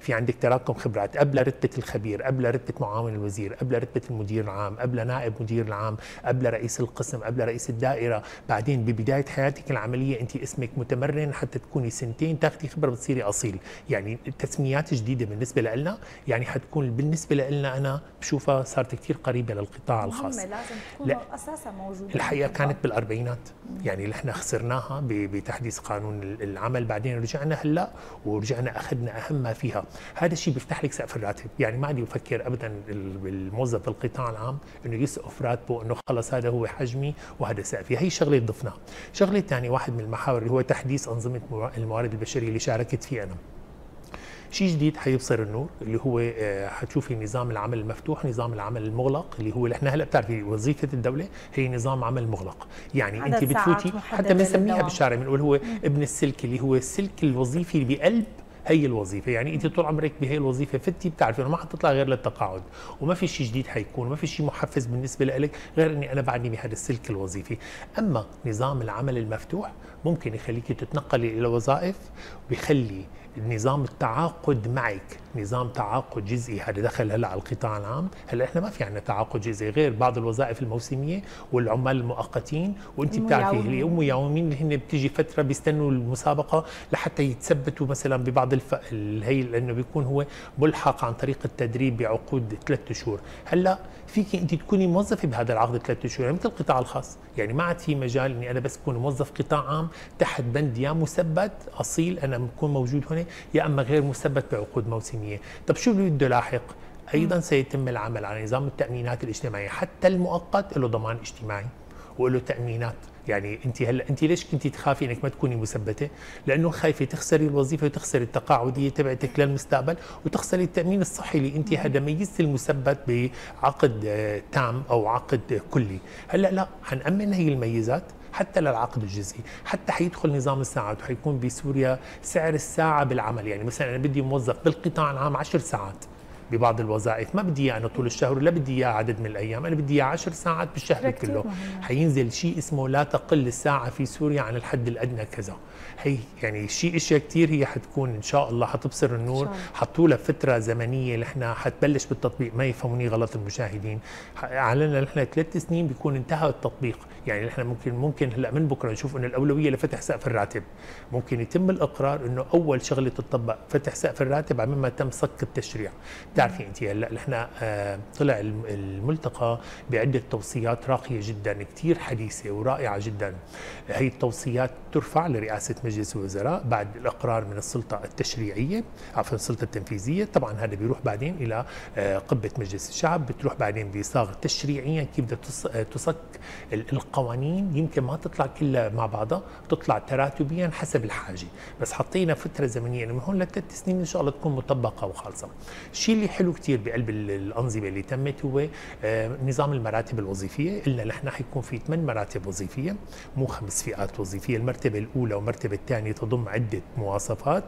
في عندك تراكم خبرات قبل رتبه الخبير، قبل رتبه معاون الوزير، قبل رتبه المدير العام، قبل نائب مدير العام، قبل رئيس القسم، قبل رئيس الدائره. بعدين ببداية حياتك العملية أنت اسمك متمرن حتى تكوني 2 تاخدي خبرة بتصيري أصيل. يعني التسميات جديدة بالنسبة لنا، يعني حتكون بالنسبة لنا أنا بشوفها صارت كثير قريبة للقطاع الخاص، لازم تكون أساسا موجودة. الحقيقة كانت بال40ات، يعني نحن خسرناها بتحديث قانون العمل، بعدين رجعنا هلا ورجعنا أخذنا أهم ما فيها. هذا الشيء بيفتح لك سقف الراتب، يعني ما عاد يفكر أبدا الموظف في القطاع العام إنه يسقف راتبه إنه خلص هذا هو حجمي وهذا سقفي. هي شغلة ضفناها. شغلة ثانية، واحد من المحاور اللي هو تحديث أنظمة الموارد البشرية اللي شاركت فيه أنا. شيء جديد حيبصر النور اللي هو حتشوفي نظام العمل المفتوح، نظام العمل المغلق اللي هو نحن هلا بتعرفي وظيفه الدوله هي نظام عمل مغلق، يعني انت بتفوتي حتى بنسميها بالشارع بنقول هو ابن السلك، اللي هو السلك الوظيفي اللي بقلب هي الوظيفه، يعني انت طول عمرك بهي الوظيفه فتي بتعرفي انه ما حتطلع غير للتقاعد، وما في شيء جديد حيكون، ما في شيء محفز بالنسبه لك غير اني انا بعدني بهذا السلك الوظيفي. اما نظام العمل المفتوح ممكن يخليك تتنقلي الى وظائف، بيخلي نظام التعاقد معك، نظام تعاقد جزئي. هذا دخل هلا على القطاع العام. هلا احنا ما في عندنا تعاقد جزئي غير بعض الوظائف الموسميه والعمال المؤقتين، وانت بتعرفي اللي هم يومين هن بتيجي فتره بيستنوا المسابقه لحتى يتثبتوا مثلا ببعض هي لانه بيكون هو ملحق عن طريق التدريب بعقود 3 شهور. هلا فيك انت تكوني موظفه بهذا العقد 3 شهور مثل القطاع الخاص، يعني ما عاد في مجال اني انا بس اكون موظف قطاع عام تحت بند يا مثبت اصيل انا بكون موجود هون، يا اما غير مثبت بعقود موسميه. طب شو اللي بده لاحق؟ ايضا سيتم العمل على نظام التامينات الاجتماعيه، حتى المؤقت له ضمان اجتماعي وله تامينات. يعني انت هلا انت ليش كنتي تخافي انك ما تكوني مثبته؟ لانه خايفه تخسري الوظيفه وتخسري التقاعديه تبعتك للمستقبل وتخسري التامين الصحي اللي انت هذا ميزتي المثبت بعقد تام او عقد كلي. هلا لا، حنأمن هي الميزات حتى للعقد الجزئي، حتى حيدخل نظام الساعات وحيكون بسوريا سعر الساعه بالعمل. يعني مثلا انا بدي موظف بالقطاع العام 10 ساعات ببعض الوظائف، ما بدي اياه انا طول الشهر ولا بدي اياه عدد من الايام، انا بدي اياه 10 ساعات بالشهر كله. حينزل شيء اسمه لا تقل الساعه في سوريا عن الحد الادنى كذا. هي يعني شيء اشياء كثير هي حتكون ان شاء الله حتبصر النور، حطوا لها فتره زمنيه نحن حتبلش بالتطبيق، ما يفهموني غلط المشاهدين. اعلنا نحن 3 سنين بيكون انتهى التطبيق، يعني نحن ممكن هلا من بكره نشوف انه الاولويه لفتح سقف الراتب، ممكن يتم الاقرار انه اول شغله تطبق فتح سقف الراتب عمما تم صك التشريع. بتعرفي انت هلا نحن طلع الملتقى بعده توصيات راقيه جدا كثير حديثه ورائعه جدا. هي التوصيات ترفع لرئاسه مجلس الوزراء بعد الاقرار من السلطه التشريعيه، عفوا السلطه التنفيذيه، طبعا هذا بيروح بعدين الى قبه مجلس الشعب، بتروح بعدين بصاغ تشريعيا كيف بدها تصك القوانين. يمكن ما تطلع كلها مع بعضها، تطلع تراتبيا حسب الحاجه، بس حطينا فتره زمنيه من هون ل3 سنين ان شاء الله تكون مطبقه وخالصه. الشيء اللي حلو كثير بقلب الانظمه اللي تمت هو نظام المراتب الوظيفيه، قلنا نحن حيكون في 8 مراتب وظيفيه مو 5 فئات وظيفيه، المرتبه الاولى والمرتبه الثانيه تضم عده مواصفات،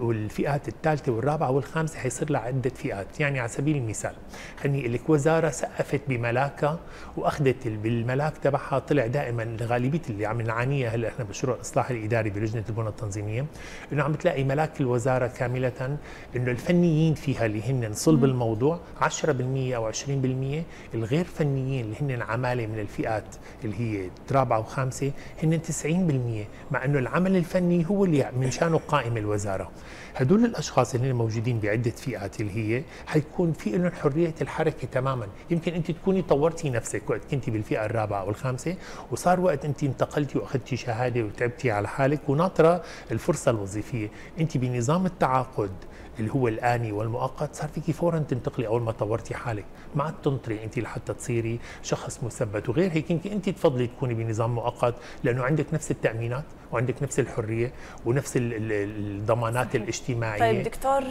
والفئات الثالثه والرابعه والخامسه حيصير لها عده فئات. يعني على سبيل المثال خليني اقول لك، وزاره سقفت بملاكها واخذت بالملاك تبعها طلع دائما غالبيه اللي عم نعانيها هلا احنا بمشروع الاصلاح الاداري بلجنه البنى التنظيميه، انه عم تلاقي ملاك الوزاره كامله انه الفنيين فيها اللي هن صلب الموضوع 10% او 20%، الغير فنيين اللي هن عماله من الفئات اللي هي 4 و5 هن 90%، مع انه العمل الفني هو اللي من شانه قائمه الوزاره. هدول الاشخاص اللي هن موجودين بعده فئات اللي هي حيكون في لهم حريه الحركه تماما، يمكن انت تكوني طورتي نفسك وقت كنتي بالفئه 4 أو 5 وصار وقت انت انتقلتي واخذتي شهاده وتعبتي على حالك وناطره الفرصه الوظيفيه، انت بنظام التعاقد اللي هو الآني والمؤقت صار فيكي فورا تنتقلي أول ما طورتي حالك، ما عاد تنطري أنت لحتى تصيري شخص مثبت. وغير هيك يمكن أنت تفضلي تكوني بنظام مؤقت لأنه عندك نفس التأمينات وعندك نفس الحرية ونفس الضمانات الاجتماعية. طيب دكتور،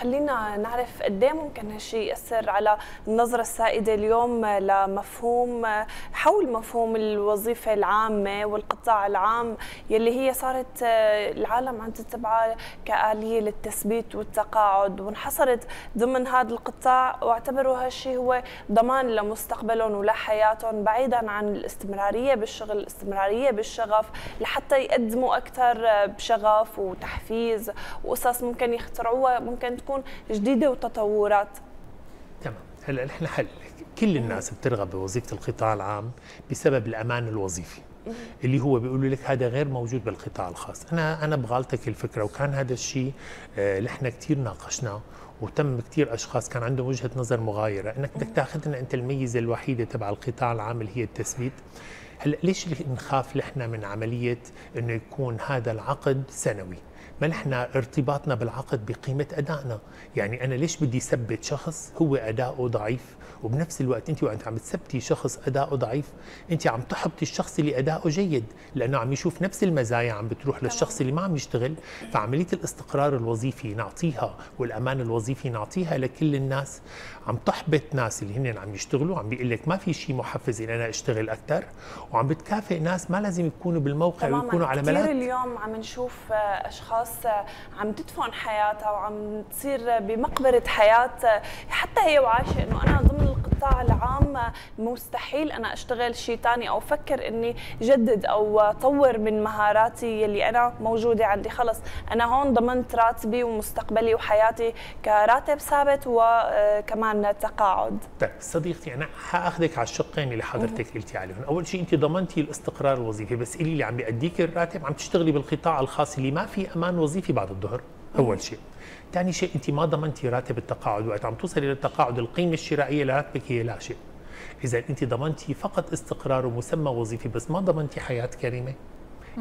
خلينا نعرف قد ايه ممكن هالشيء يأثر على النظرة السائدة اليوم لمفهوم حول مفهوم الوظيفة العامة والقطاع العام يلي هي صارت العالم عم تتبعها كآلية للتثبيت والتقاعد وانحصرت ضمن هذا القطاع، واعتبروا هالشيء هو ضمان لمستقبلهم ولحياتهم بعيدا عن الاستمرارية بالشغل، الاستمرارية بالشغف لحتى يقدموا أكثر بشغف وتحفيز وقصص ممكن يخترعوها ممكن تكون جديدة وتطورات. تمام، هلا نحن كل الناس بترغب بوظيفة القطاع العام بسبب الأمان الوظيفي اللي هو بيقولوا لك هذا غير موجود بالقطاع الخاص. انا بغالطك الفكره، وكان هذا الشيء نحن كثير ناقشناه وتم كثير اشخاص كان عندهم وجهه نظر مغايره انك بدك تاخذنا انت الميزه الوحيده تبع القطاع العام اللي هي التثبيت. هلا ليش نخاف نحن من عمليه انه يكون هذا العقد سنوي؟ ما نحن ارتباطنا بالعقد بقيمه ادائنا، يعني انا ليش بدي ثبت شخص هو اداؤه ضعيف؟ وبنفس الوقت انت وانت عم تثبتي شخص اداؤه ضعيف انت عم تحبطي الشخص اللي اداؤه جيد، لانه عم يشوف نفس المزايا عم بتروح للشخص اللي ما عم يشتغل. فعمليه الاستقرار الوظيفي نعطيها والامان الوظيفي نعطيها لكل الناس، عم تحبط ناس اللي هن عم يشتغلوا، عم بيقول لك ما في شيء محفز ان انا اشتغل اكثر، وعم بتكافئ ناس ما لازم يكونوا بالموقع ويكونوا على ملك. اليوم عم نشوف اشخاص عم تدفن حياتها وعم تصير بمقبره حياه حتى هي وعايشه انه انا ضمن القطاع العام مستحيل أنا أشتغل شيء ثاني أو أفكر إني جدد أو أطور من مهاراتي يلي أنا موجودة عندي. خلص أنا هون ضمنت راتبي ومستقبلي وحياتي كراتب ثابت وكمان تقاعد. طيب صديقتي أنا حأخذك على الشقين اللي حضرتك قلتي عليهم، أول شيء أنت ضمنتي الاستقرار الوظيفي، بس إلي اللي عم بيأديك الراتب عم تشتغلي بالقطاع الخاص اللي ما في أمان وظيفي بعد الظهر، أول شيء. ثاني شيء أنت ما ضمنتي راتب التقاعد، وقت عم توصلي للتقاعد القيمة الشرائية لراتبك هي لا شيء. إذا أنت ضمنتي فقط استقرار ومسمى وظيفي بس ما ضمنتي حياة كريمة.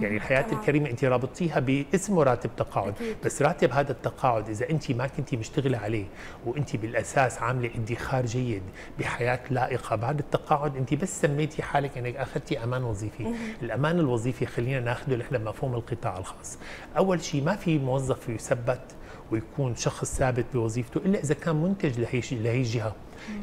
يعني الحياة الكريمة أنت رابطتيها باسم راتب تقاعد، بس راتب هذا التقاعد إذا أنت ما كنتي مشتغلة عليه وأنت بالأساس عاملة ادخار جيد بحياة لائقة بعد التقاعد، أنت بس سميتي حالك أنك أخذتي أمان وظيفي. الأمان الوظيفي خلينا ناخده نحن بمفهوم القطاع الخاص. أول شيء ما في موظف يثبت ويكون شخص ثابت بوظيفته إلا إذا كان منتج لهي الجهة.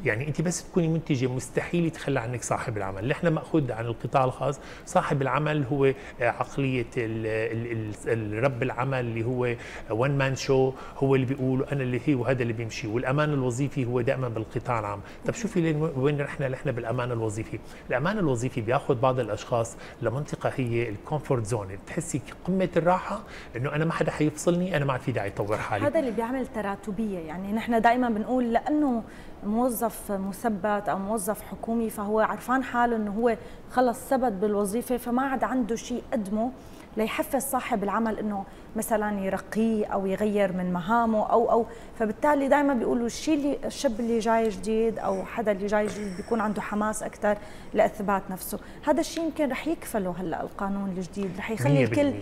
يعني أنت بس تكوني منتجة مستحيل يتخلى عنك صاحب العمل. نحن مأخوذ عن القطاع الخاص صاحب العمل هو عقلية الرب العمل اللي هو وان مان شو، هو اللي بيقول أنا اللي هي وهذا اللي بيمشي، والأمان الوظيفي هو دائما بالقطاع العام. طب شوفي وين نحن بالأمان الوظيفي. الأمان الوظيفي بياخذ بعض الأشخاص لمنطقة هي الكومفورت زون، بتحسي قمة الراحة إنه أنا ما حدا حيفصلني، أنا ما في داعي أطور حالي. هذا اللي بيعمل تراتبية. يعني نحن دائما بنقول لأنه موظف مثبت او موظف حكومي فهو عرفان حاله انه هو خلص ثبت بالوظيفه، فما عاد عنده شيء يقدمه ليحفز صاحب العمل انه مثلا يرقيه او يغير من مهامه او فبالتالي دائما بيقولوا الشاب اللي جاي جديد او حدا اللي جاي جديد بيكون عنده حماس اكثر لاثبات نفسه. هذا الشيء يمكن رح يكفله هلا القانون الجديد، رح يخلي الكل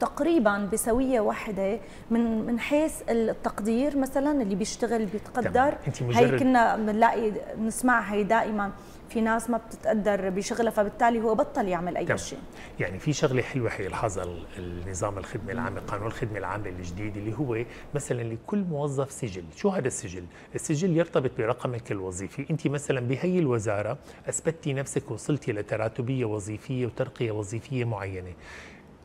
تقريبا بسويه واحده من حيث التقدير. مثلا اللي بيشتغل بيتقدر، هي كنا بنلاقي بنسمعها هي دائما، في ناس ما بتتقدر بشغلها فبالتالي هو بطل يعمل اي شيء. يعني في شغله حلوه حيلاحظها النظام الخدمه العامه، قانون الخدمه العامه الجديد اللي هو مثلا لكل موظف سجل. شو هذا السجل؟ السجل يرتبط برقمك الوظيفي. انت مثلا بهي الوزاره اثبتي نفسك وصلتي لتراتبيه وظيفيه وترقيه وظيفيه معينه،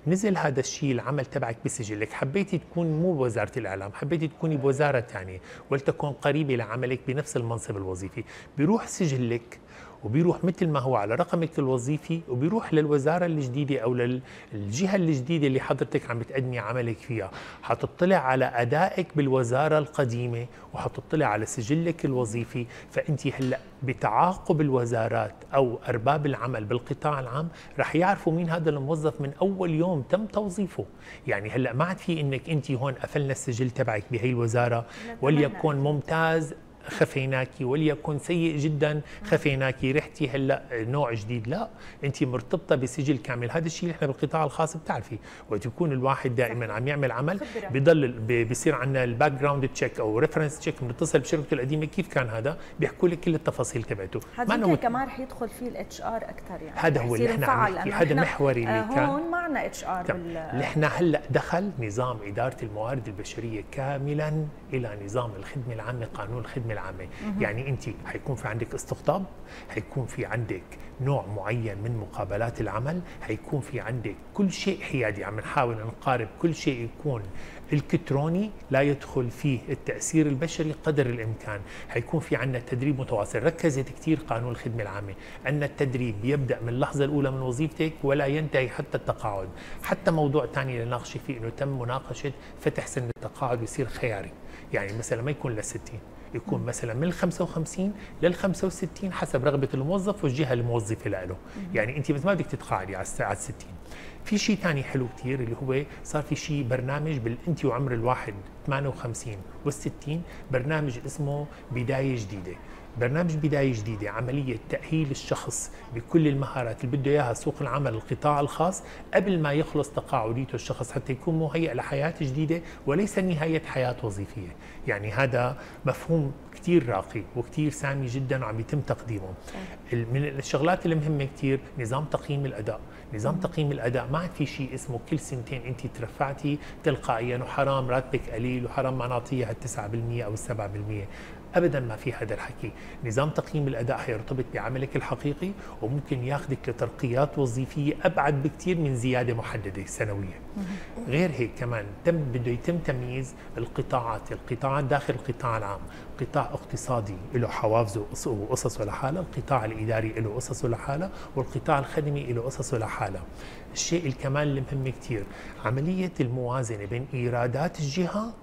نزل هذا الشيء العمل تبعك بسجلك. حبيتي تكون مو بوزارة الإعلام، حبيتي تكوني بوزارة ثانية ولتكون قريبة لعملك بنفس المنصب الوظيفي، بيروح سجلك وبيروح مثل ما هو على رقمك الوظيفي وبيروح للوزارة الجديدة أو للجهة الجديدة اللي حضرتك عم بتقدمي عملك فيها. حتطلع على أدائك بالوزارة القديمة وحتطلع على سجلك الوظيفي. فأنت هلأ بتعاقب الوزارات أو أرباب العمل بالقطاع العام رح يعرفوا مين هذا الموظف من أول يوم تم توظيفه. يعني هلأ ما عاد في إنك أنت هون قفلنا السجل تبعك بهي الوزارة وليكن ممتاز خفيناكي وليكن سيء جدا خفيناكي رحتي هلا نوع جديد. لا، انت مرتبطه بسجل كامل. هذا الشيء نحن بالقطاع الخاص بتعرفي، وتكون الواحد دائما عم يعمل عمل بضل بصير عندنا الباك جراوند تشيك او ريفرنس تشيك، بنتصل بشركته القديمه كيف كان هذا، بيحكوا لك كل التفاصيل تبعته. هذا كمان رح يدخل فيه الاتش ار اكثر. يعني هذا هو اللي نحن عم نحكي، هذا محوري اللي كان هون معنا اتش ار. نحن هلا دخل نظام اداره الموارد البشريه كاملا الى نظام الخدمه العامه، قانون الخدمه العامة. يعني انت حيكون في عندك استقطاب، حيكون في عندك نوع معين من مقابلات العمل، حيكون في عندك كل شيء حيادي. عم نحاول نقارب كل شيء يكون الكتروني لا يدخل فيه التأثير البشري قدر الامكان. حيكون في عندنا تدريب متواصل. ركزت كثير قانون الخدمة العامة ان التدريب يبدا من اللحظة الاولى من وظيفتك ولا ينتهي حتى التقاعد. حتى موضوع ثاني لنناقش فيه انه تم مناقشة فتح سن التقاعد ويصير خياري. يعني مثلا ما يكون ل60، يكون مثلا من 55 لل65 حسب رغبه الموظف والجهه الموظفه له. يعني انت مثل ما بدك تتقاعدي على 60. في شيء ثاني حلو كثير اللي هو صار في شيء برنامج انت وعمر الواحد 58 وال60، برنامج اسمه بدايه جديده. برنامج بداية جديدة عملية تأهيل الشخص بكل المهارات اللي بده إياها سوق العمل القطاع الخاص قبل ما يخلص تقاعديته الشخص، حتى يكون مهيئ لحياة جديدة وليس نهاية حياة وظيفية. يعني هذا مفهوم كثير راقي وكثير سامي جدا وعم يتم تقديمه. من الشغلات المهمة كثير نظام تقييم الأداء. نظام تقييم الأداء ما عاد في شيء اسمه كل سنتين أنت ترفعتي تلقائيا وحرام راتبك قليل وحرام ما نعطيها ال 9% أو ال 7%. ابدا ما في هذا الحكي. نظام تقييم الاداء حيرتبط بعملك الحقيقي وممكن ياخذك لترقيات وظيفيه ابعد بكثير من زياده محدده سنويه. غير هيك كمان بده يتم تمييز القطاعات داخل القطاع العام. قطاع اقتصادي له حوافزه وقصصه لحاله، القطاع الاداري له قصصه لحاله، والقطاع الخدمي له قصصه لحاله. الشيء الكمان اللي مهم كثير عمليه الموازنه بين ايرادات الجهه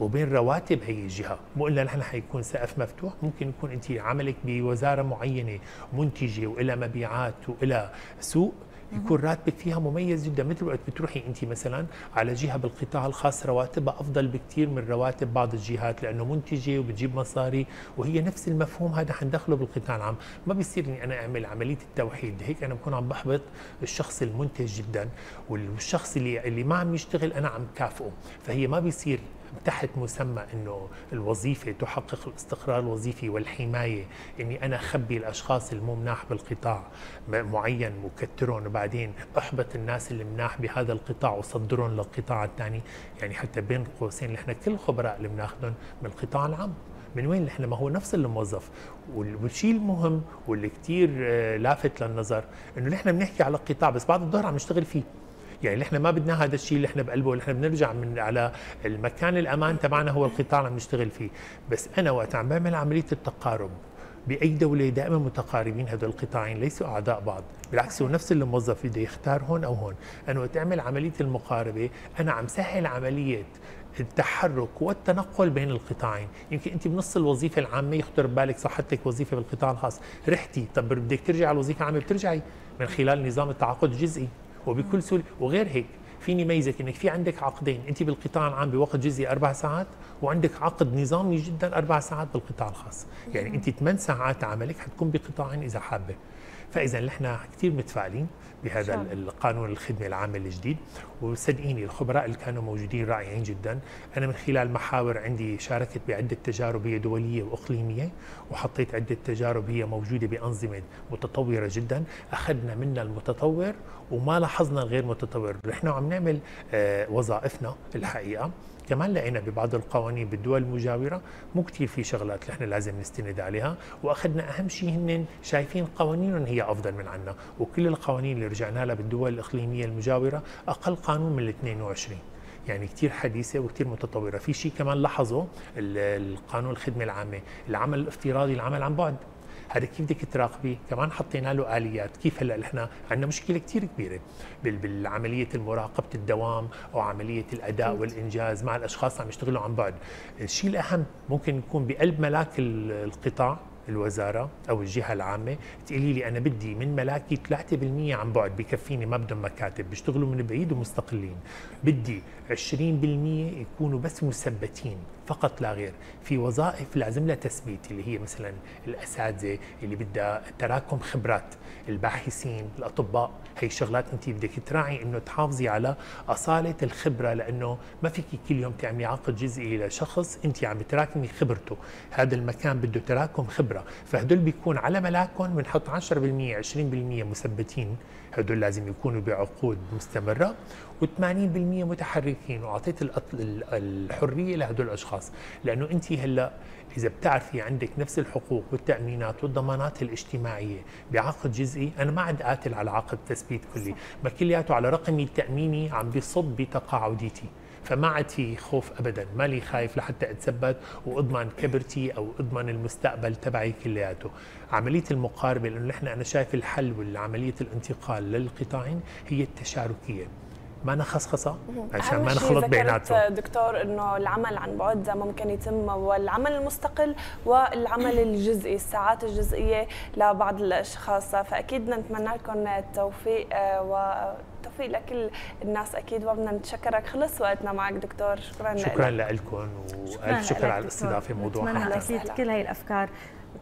وبين رواتب هي الجهه، مو الا نحن حيكون سقف مفتوح، ممكن يكون انت عملك بوزاره معينه منتجه والى مبيعات والى سوق يكون راتبك فيها مميز جدا، مثل وقت بتروحي انت مثلا على جهه بالقطاع الخاص رواتبها افضل بكثير من رواتب بعض الجهات لانه منتجه وبتجيب مصاري، وهي نفس المفهوم هذا حندخله بالقطاع العام. ما بيصير اني انا اعمل عمليه التوحيد، هيك انا بكون عم بحبط الشخص المنتج جدا، والشخص اللي ما عم يشتغل انا عم كافئه. فهي ما بيصير تحت مسمى انه الوظيفه تحقق الاستقرار الوظيفي والحمايه، اني انا اخبي الاشخاص المناح بالقطاع معين وكترهم وبعدين احبط الناس اللي مناح بهذا القطاع وصدرهم للقطاع الثاني. يعني حتى بين قوسين نحن كل الخبراء اللي بناخذهم من القطاع العام من وين؟ نحن ما هو نفس الموظف. والشيء المهم واللي كثير لافت للنظر انه نحن بنحكي على القطاع بس بعد الظهر عم نشتغل فيه، يعني نحن ما بدنا هذا الشيء اللي نحن بقلبه، نحن بنرجع من على المكان الامان تبعنا هو القطاع اللي عم نشتغل فيه. بس انا وقت عم بعمل عمليه التقارب باي دوله دائما متقاربين هذول القطاعين، ليسوا اعداء بعض، بالعكس هو نفس الموظف بده يختار هون او هون. انا وقت اعمل عمليه المقاربه انا عم سهل عمليه التحرك والتنقل بين القطاعين. يمكن انت بنص الوظيفه العامه يخطر ببالك صحتك وظيفه بالقطاع الخاص، رحتي طب بدك ترجعي على الوظيفه العامه بترجعي من خلال نظام التعاقد الجزئي وبكل سهوله. وغير هيك فيني ميزك انك في عندك عقدين، انت بالقطاع العام بوقت جزئي 4 ساعات وعندك عقد نظامي جدا 4 ساعات بالقطاع الخاص، يعني انت 8 ساعات عملك حتكون بقطاعين اذا حابه. فاذا نحن كثير متفائلين بهذا القانون الخدمه العامه الجديد، وصدقيني الخبراء اللي كانوا موجودين رائعين جدا. انا من خلال محاور عندي شاركت بعده تجارب هي دوليه واقليميه، وحطيت عده تجارب هي موجوده بانظمه متطوره جدا، اخذنا منها المتطور وما لاحظنا الغير متطور. نحن عم نعمل وظائفنا الحقيقه، كمان لقينا ببعض القوانين بالدول المجاوره مو كثير في شغلات نحن لازم نستند عليها، واخذنا اهم شيء هن شايفين قوانينهم هي افضل من عنا، وكل القوانين اللي رجعنا لها بالدول الاقليميه المجاوره اقل قانون من 22، يعني كثير حديثه وكثير متطوره. في شيء كمان لاحظوا القانون الخدمه العامه، العمل الافتراضي، العمل عن بعد، هذا كيف بدك تراقبيه؟ كمان حطينا له اليات. كيف هلا نحن عندنا مشكله كثير كبيره بالعمليه المراقبه الدوام او عمليه الاداء والانجاز مع الاشخاص عم يشتغلوا عن بعد. الشيء الاهم ممكن يكون بقلب ملاك القطاع الوزاره او الجهه العامه تقولي لي انا بدي من ملاكي 3% عن بعد بكفيني، ما بدهم مكاتب، بيشتغلوا من بعيد ومستقلين، بدي 20% يكونوا بس مثبتين فقط لا غير. في وظائف لازم لها تثبيت اللي هي مثلا الاساتذه اللي بدها تراكم خبرات، الباحثين، الاطباء، هي شغلات انت بدك تراعي انه تحافظي على اصاله الخبره، لانه ما فيك كل يوم تعملي عقد جزئي لشخص انت عم تراكمي خبرته، هذا المكان بده تراكم خبره، فهدول بيكون على ملاكهم بنحط 10%، 20% مثبتين، هدول لازم يكونوا بعقود مستمره، و80% متحركين، واعطيت الحريه لهدول الاشخاص. لأنه أنت هلأ إذا بتعرفي عندك نفس الحقوق والتأمينات والضمانات الاجتماعية بعقد جزئي، أنا ما عاد قاتل على عقد تثبيت كلي، ما كلياته على رقمي التأميني عم بيصد بتقاعديتي، فما عاد في خوف أبدا، مالي خايف لحتى أتثبت وأضمن كبرتي أو أضمن المستقبل تبعي كلياته. عملية المقاربة لأنه نحن أنا شايف الحل والعملية الانتقال للقطاعين هي التشاركية، ما نخصخصة عشان ما نخلط بيناتهم. دكتور انه العمل عن بعد ممكن يتم، والعمل المستقل والعمل الجزئي، الساعات الجزئيه لبعض الاشخاص، فاكيد بدنا نتمنى لكم التوفيق وتوفيق لكل الناس اكيد، وبدنا نتشكرك. خلص وقتنا معك دكتور، شكرا لك. شكرا لكم والف شكر على الاستضافه. موضوع حلو اكيد كل هي الافكار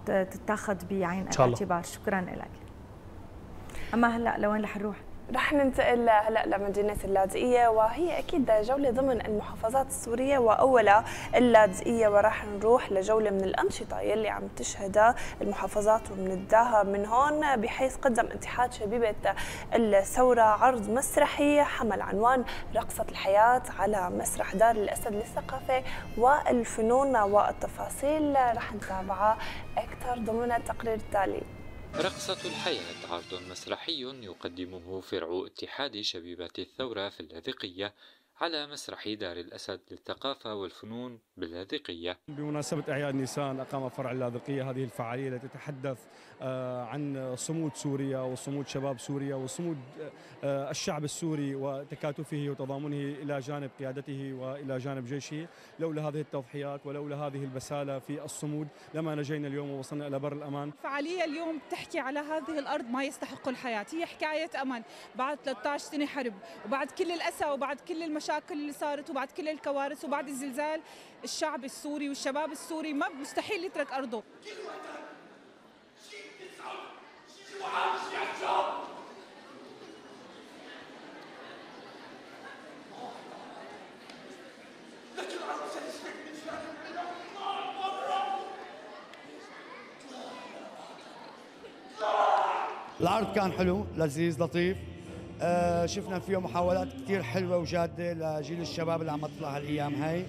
تتاخذ بعين الاعتبار، شكرا لك. اما هلا لوين رح نروح؟ رح ننتقل هلا لمدينة اللاذقية، وهي اكيد جولة ضمن المحافظات السورية واولها اللاذقية، وراح نروح لجولة من الانشطة يلي عم تشهدها المحافظات وبنبداها من هون، بحيث قدم اتحاد شبيبة الثورة عرض مسرحي حمل عنوان رقصة الحياة على مسرح دار الاسد للثقافة والفنون، والتفاصيل رح نتابعها اكثر ضمن التقرير التالي. رقصة الحياة عرض مسرحي يقدمه فرع اتحاد شبيبة الثورة في اللاذقية على مسرح دار الأسد للثقافة والفنون باللاذقية. بمناسبة أعياد نيسان أقام فرع اللاذقية هذه الفعالية التي تتحدث عن صمود سوريا وصمود شباب سوريا وصمود الشعب السوري وتكاتفه وتضامنه إلى جانب قيادته وإلى جانب جيشه. لولا هذه التضحيات ولولا هذه البسالة في الصمود لما نجينا اليوم ووصلنا إلى بر الأمان. الفعالية اليوم تحكي على هذه الأرض ما يستحق الحياة، هي حكاية أمل بعد 13 سنة حرب وبعد كل الأسى وبعد كل المشاكل اللي صارت وبعد كل الكوارث وبعد الزلزال. الشعب السوري والشباب السوري ما مستحيل يترك أرضه. العرض كان حلو لذيذ لطيف، شفنا فيه محاولات كثير حلوة وجادة لجيل الشباب اللي عم تطلع هالأيام هاي.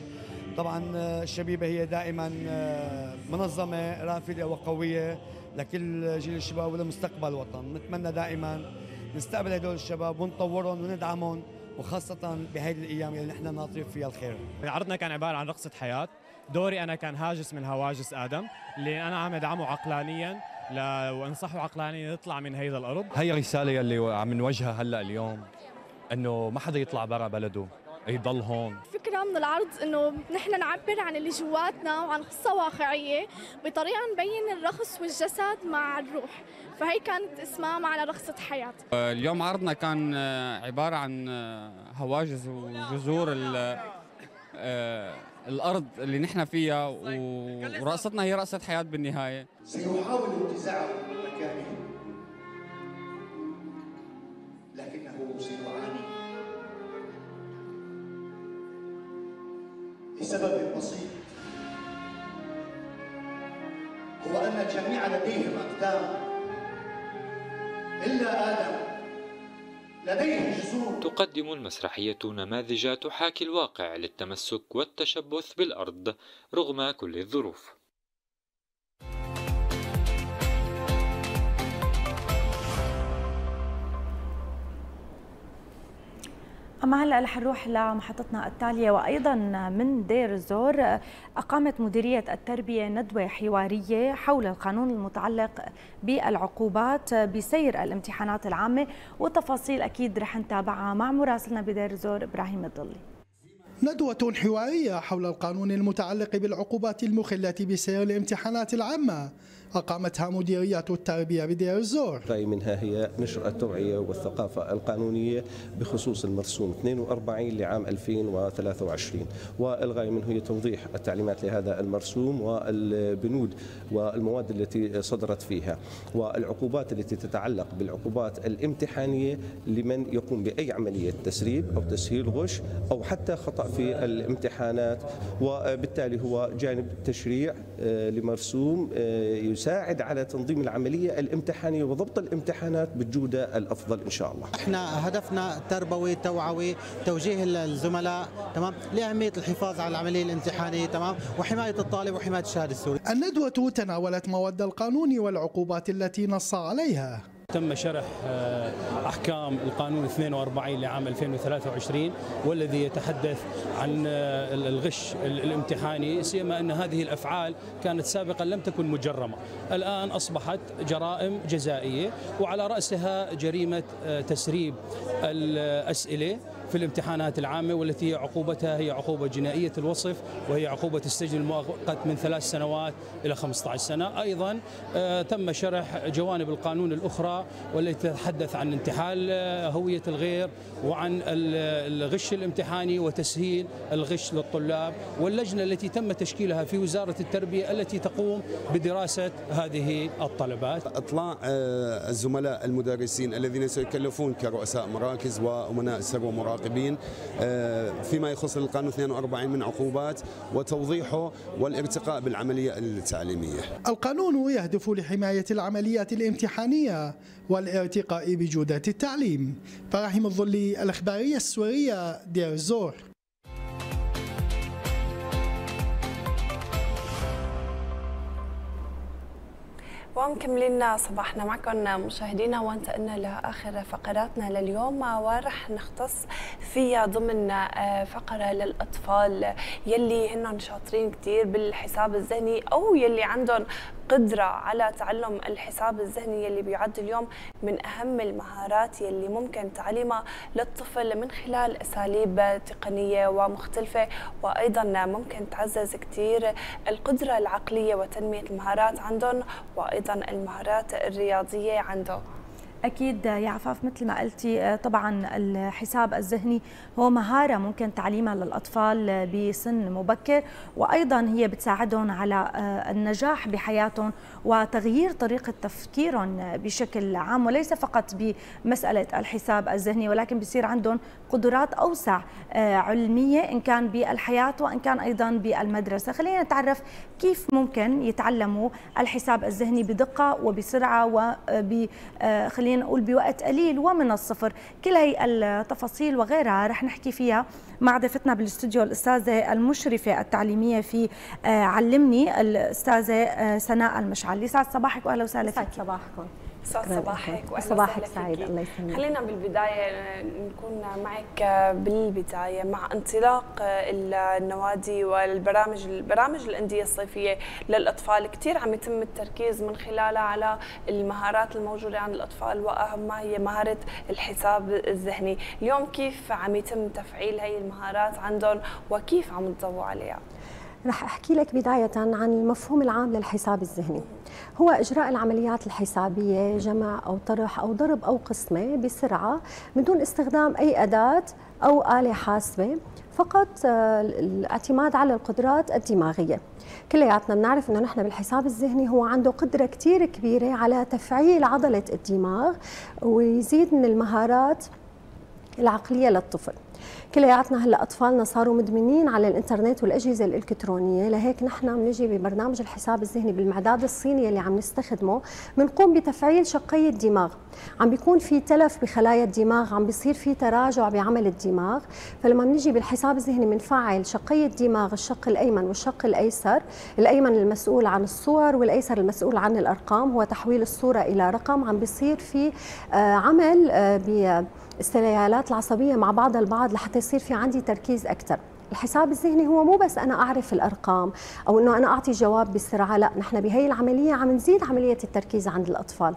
طبعا الشبيبة هي دائما منظمة رافدة وقوية لكل جيل الشباب ولمستقبل الوطن. نتمنى دائما نستقبل هدول الشباب ونطورهم وندعمهم، وخاصة بهيدي الأيام اللي نحن ناطرين فيها الخير. عرضنا كان عبارة عن رقصة حياة، دوري أنا كان هاجس من هواجس آدم اللي أنا عم أدعمه عقلانيا وانصحوا عقلاني نطلع من هيدا الارض. هي رساله اللي عم نوجهها هلا اليوم، انه ما حدا يطلع برا بلده، يضل هون. فكره من العرض انه نحن نعبر عن اللي جواتنا وعن قصه واقعيه بطريقه نبين الرقص والجسد مع الروح، فهي كانت اسمها معنا رقصه حياه. اليوم عرضنا كان عباره عن هواجز وجذور الأرض اللي نحن فيها، ورقصتنا هي رقصة حياة بالنهاية. سيحاول انتزاعه من مكانه لكنه سيعاني لسبب بسيط، هو أن الجميع لديهم أقدام إلا آدم لديه جسور. تقدم المسرحية نماذج تحاكي الواقع للتمسك والتشبث بالأرض رغم كل الظروف. أما هلا رح نروح لمحطتنا التالية، وأيضا من دير الزور أقامت مديرية التربية ندوة حوارية حول القانون المتعلق بالعقوبات بسير الامتحانات العامة، والتفاصيل أكيد رح نتابعها مع مراسلنا بدير الزور إبراهيم الضلي. ندوة حوارية حول القانون المتعلق بالعقوبات المخلة بسير الامتحانات العامة أقامتها مديرية التربية بدير الزور. رأي منها هي نشر التوعية والثقافة القانونية بخصوص المرسوم 42 لعام 2023، والغاية منه هي توضيح التعليمات لهذا المرسوم والبنود والمواد التي صدرت فيها والعقوبات التي تتعلق بالعقوبات الامتحانية لمن يقوم بأي عملية تسريب أو تسهيل غش أو حتى خطأ في الامتحانات، وبالتالي هو جانب تشريع لمرسوم يساعد على تنظيم العملية الامتحانية وضبط الامتحانات بالجودة الأفضل إن شاء الله. احنا هدفنا تربوي توعوي، توجيه الزملاء تمام لأهمية الحفاظ على العملية الامتحانية تمام وحماية الطالب وحماية الشهادة السورية. الندوة تناولت مواد القانون والعقوبات التي نص عليها. تم شرح أحكام القانون 42 لعام 2023 والذي يتحدث عن الغش الامتحاني، سيما أن هذه الأفعال كانت سابقا لم تكن مجرمة، الآن أصبحت جرائم جزائية وعلى رأسها جريمة تسريب الأسئلة في الامتحانات العامة، والتي عقوبتها هي عقوبة جنائية الوصف، وهي عقوبة السجن المؤقت من 3 سنوات إلى 15 سنة. أيضا تم شرح جوانب القانون الأخرى والتي تتحدث عن انتحال هوية الغير وعن الغش الامتحاني وتسهيل الغش للطلاب، واللجنة التي تم تشكيلها في وزارة التربية التي تقوم بدراسة هذه الطلبات. إطلاع الزملاء المدرسين الذين سيكلفون كرؤساء مراكز وأمناء سر ومراقبين فيما يخص القانون 42 من عقوبات وتوضيحه والارتقاء بالعملية التعليمية. القانون يهدف لحماية العمليات الامتحانية والارتقاء بجودة التعليم. فراحم الظلي، الإخبارية السورية، دير الزور. ومكملين صباحنا معكم مشاهدينا، وانتقلنا لاخر فقراتنا لليوم، ورح نختص فيها ضمن فقره للاطفال يلي هن شاطرين كثير بالحساب الذهني، او يلي عندهم قدرة على تعلم الحساب الذهني، يلي بيعد اليوم من أهم المهارات يلي ممكن تعليمها للطفل من خلال أساليب تقنية ومختلفة، وأيضا ممكن تعزز كتير القدرة العقلية وتنمية المهارات عندهم، وأيضا المهارات الرياضية عندهم. أكيد يا عفاف، مثل ما قلتي طبعا الحساب الذهني هو مهارة ممكن تعليمها للأطفال بسن مبكر، وأيضا هي بتساعدهم على النجاح بحياتهم وتغيير طريقة تفكيرهم بشكل عام، وليس فقط بمسألة الحساب الذهني، ولكن بصير عندهم قدرات أوسع علمية إن كان بالحياة وإن كان أيضا بالمدرسة. خلينا نتعرف كيف ممكن يتعلموا الحساب الذهني بدقة وبسرعة خلينا نقول بوقت قليل ومن الصفر. كل هي التفاصيل وغيرها رح نحكي فيها مع ضيفتنا بالاستوديو الأستاذة المشرفة التعليمية في علمني، الأستاذة سناء المشعل. يسعد صباحك وأهلا وسهلا فيك. صباحكم صباحك سعيد، الله يسلمك. خلينا بالبدايه نكون معك بالبدايه مع انطلاق النوادي والبرامج الانديه الصيفيه للاطفال، كثير عم يتم التركيز من خلالها على المهارات الموجوده عند الاطفال، واهمها هي مهاره الحساب الذهني. اليوم كيف عم يتم تفعيل هي المهارات عندهم وكيف عم تضووا عليها؟ رح أحكي لك بداية عن المفهوم العام للحساب الذهني. هو إجراء العمليات الحسابية، جمع أو طرح أو ضرب أو قسمة بسرعة من دون استخدام أي أداة أو آلة حاسبة، فقط الاعتماد على القدرات الدماغية. كلياتنا بنعرف انه نحن بالحساب الذهني هو عنده قدرة كتير كبيرة على تفعيل عضلة الدماغ ويزيد من المهارات العقلية للطفل. كلياتنا هلا اطفالنا صاروا مدمنين على الانترنت والاجهزه الالكترونيه، لهيك نحن بنجي ببرنامج الحساب الذهني بالمعداد الصيني اللي عم نستخدمه، بنقوم بتفعيل شقي الدماغ. عم بيكون في تلف بخلايا الدماغ، عم بيصير في تراجع بعمل الدماغ، فلما بنجي بالحساب الذهني بنفعل شقي الدماغ، الشق الايمن والشق الايسر، الايمن المسؤول عن الصور والايسر المسؤول عن الارقام، هو تحويل الصوره الى رقم. عم بيصير في عمل بالسليالات العصبيه مع بعض البعض لحتى يصير في عندي تركيز أكثر. الحساب الذهني هو مو بس أنا أعرف الأرقام أو أنه أنا أعطي جواب بسرعة، لا، نحن بهي العملية عم نزيد عملية التركيز عند الأطفال.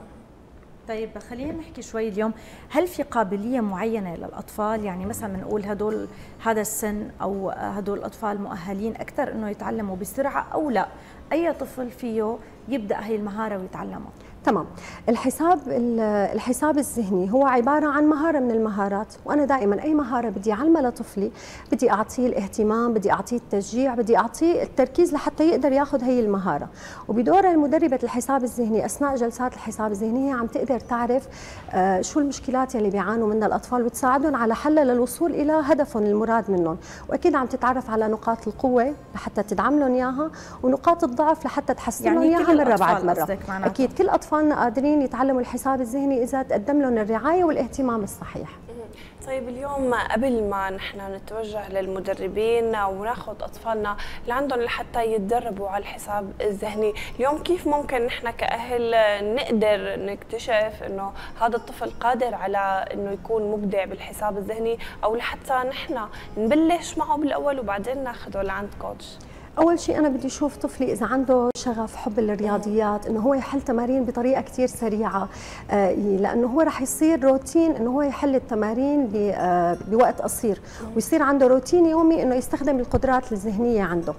طيب خلينا نحكي شوي اليوم، هل في قابلية معينة للأطفال؟ يعني مثلا بنقول هدول هذا السن أو هدول الأطفال مؤهلين أكثر أنه يتعلموا بسرعة أو لا؟ أي طفل فيه يبدأ هي المهارة ويتعلمها؟ تمام. الحساب الذهني هو عبارة عن مهارة من المهارات، وأنا دائما أي مهارة بدي أعلمها لطفلي بدي أعطيه الاهتمام، بدي أعطيه التشجيع، بدي أعطيه التركيز لحتى يقدر ياخذ هي المهارة. وبدورها المدربة الحساب الذهني أثناء جلسات الحساب الذهني هي عم تقدر تعرف شو المشكلات اللي بيعانوا منها الأطفال وتساعدهم على حلها للوصول إلى هدفهم المراد منهم، وأكيد عم تتعرف على نقاط القوة لحتى تدعم لهم إياها ونقاط الضعف لحتى تحسن لهم إياها مرة بعد مرة. أكيد كل أطفالنا قادرين يتعلموا الحساب الذهني إذا تقدم لهم الرعاية والاهتمام الصحيح. طيب اليوم قبل ما نحن نتوجه للمدربين وناخذ أطفالنا اللي عندهم لحتى يتدربوا على الحساب الذهني، اليوم كيف ممكن نحن كأهل نقدر نكتشف إنه هذا الطفل قادر على إنه يكون مبدع بالحساب الذهني، أو لحتى نحن نبلش معه بالأول وبعدين ناخذه لعند كوتش؟ أول شيء أنا بدي أشوف طفلي إذا عنده شغف حب للرياضيات، إنه هو يحل تمارين بطريقة كتير سريعة، لأنه هو رح يصير روتين إنه هو يحل التمارين بوقت قصير، ويصير عنده روتين يومي إنه يستخدم القدرات الذهنية عنده.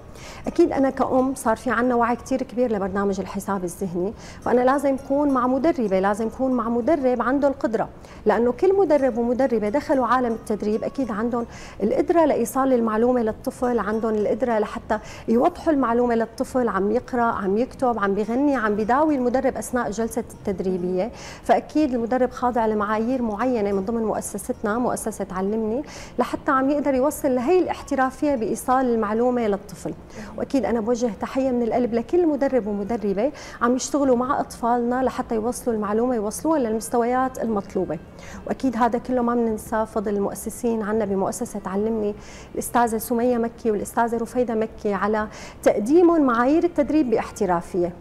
أكيد أنا كأم صار في عنا وعي كتير كبير لبرنامج الحساب الذهني، فأنا لازم أكون مع مدربة، لازم أكون مع مدرب عنده القدرة، لأنه كل مدرب ومدربة دخلوا عالم التدريب أكيد عندهم القدرة لإيصال المعلومة للطفل، عندهم القدرة لحتى يوضحوا المعلومة للطفل، عم يقرأ، عم يكتب، عم بيغني، عم بيداوي المدرب أثناء الجلسة التدريبية. فأكيد المدرب خاضع لمعايير معينة من ضمن مؤسستنا، مؤسسة علمني، لحتى عم يقدر يوصل لهي الاحترافية بإيصال المعلومة للطفل. وأكيد أنا بوجه تحية من القلب لكل مدرب ومدربة عم يشتغلوا مع أطفالنا لحتى يوصلوا المعلومة، يوصلوها للمستويات المطلوبة. وأكيد هذا كله ما بننسى فضل المؤسسين عنا بمؤسسة علمني، الأستاذة سمية مكي والأستاذة رفيدة مكي، على تقديمهم معايير التدريب باحترافية.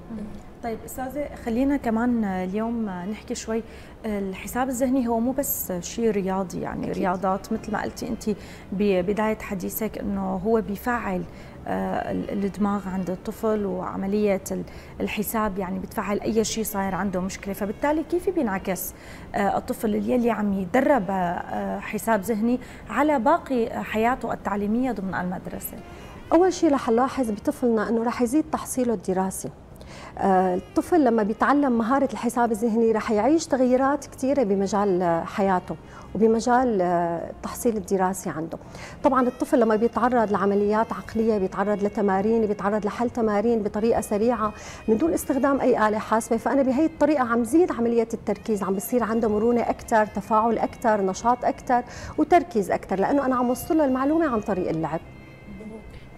طيب أستاذة، خلينا كمان اليوم نحكي شوي. الحساب الذهني هو مو بس شيء رياضي، يعني أكيد. رياضات مثل ما قلتي أنت ببداية حديثك أنه هو بيفعل الدماغ عند الطفل، وعملية الحساب يعني بتفعل أي شيء صاير عنده مشكلة، فبالتالي كيف بينعكس الطفل يلي عم يدرب حساب ذهني على باقي حياته التعليمية ضمن المدرسة؟ أول شيء رح نلاحظ بطفلنا أنه رح يزيد تحصيله الدراسي. الطفل لما بيتعلم مهارة الحساب الذهني رح يعيش تغييرات كثيرة بمجال حياته وبمجال التحصيل الدراسي عنده. طبعا الطفل لما بيتعرض لعمليات عقلية، بيتعرض لتمارين، بيتعرض لحل تمارين بطريقة سريعة من دون استخدام أي آلة حاسبة، فأنا بهي الطريقة عم زيد عملية التركيز، عم بصير عنده مرونة أكثر، تفاعل أكثر، نشاط أكثر، وتركيز أكثر، لأنه أنا عم وصل له المعلومة عن طريق اللعب.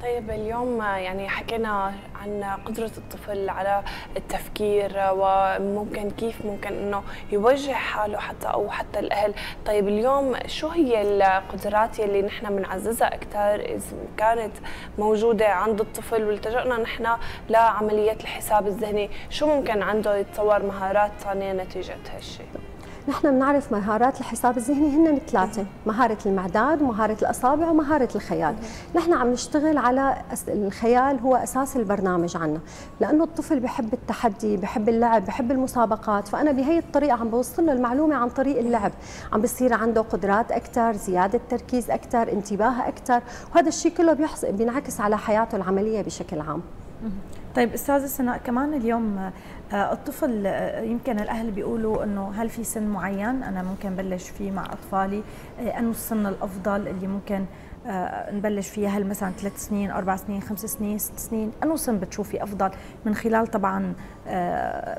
طيب اليوم يعني حكينا عن قدرة الطفل على التفكير، وممكن كيف ممكن انه يوجه حاله حتى او حتى الاهل. طيب اليوم شو هي القدرات يلي نحن بنعززها اكثر اذا كانت موجودة عند الطفل والتجأنا نحن لعمليات الحساب الذهني؟ شو ممكن عنده يتطور مهارات ثانية نتيجة هالشيء؟ نحن بنعرف مهارات الحساب الذهني هن 3، مهارة المعداد ومهارة الأصابع ومهارة الخيال. نحن عم نشتغل على الخيال، هو أساس البرنامج عنا، لأنه الطفل بحب التحدي، بحب اللعب، بحب المسابقات، فأنا بهي الطريقة عم بوصل له المعلومة عن طريق اللعب، عم بصير عنده قدرات أكثر، زيادة تركيز أكثر، انتباه أكثر، وهذا الشيء كله بينعكس على حياته العملية بشكل عام. طيب أستاذة سناء، كمان اليوم الطفل يمكن الأهل بيقولوا أنه هل في سن معين أنا ممكن بلش فيه مع أطفالي، أنه السن الأفضل اللي ممكن نبلش فيها، هل مثلا 3 سنين، 4 سنين، 5 سنين، 6 سنين، أنه سن بتشوفي أفضل من خلال طبعا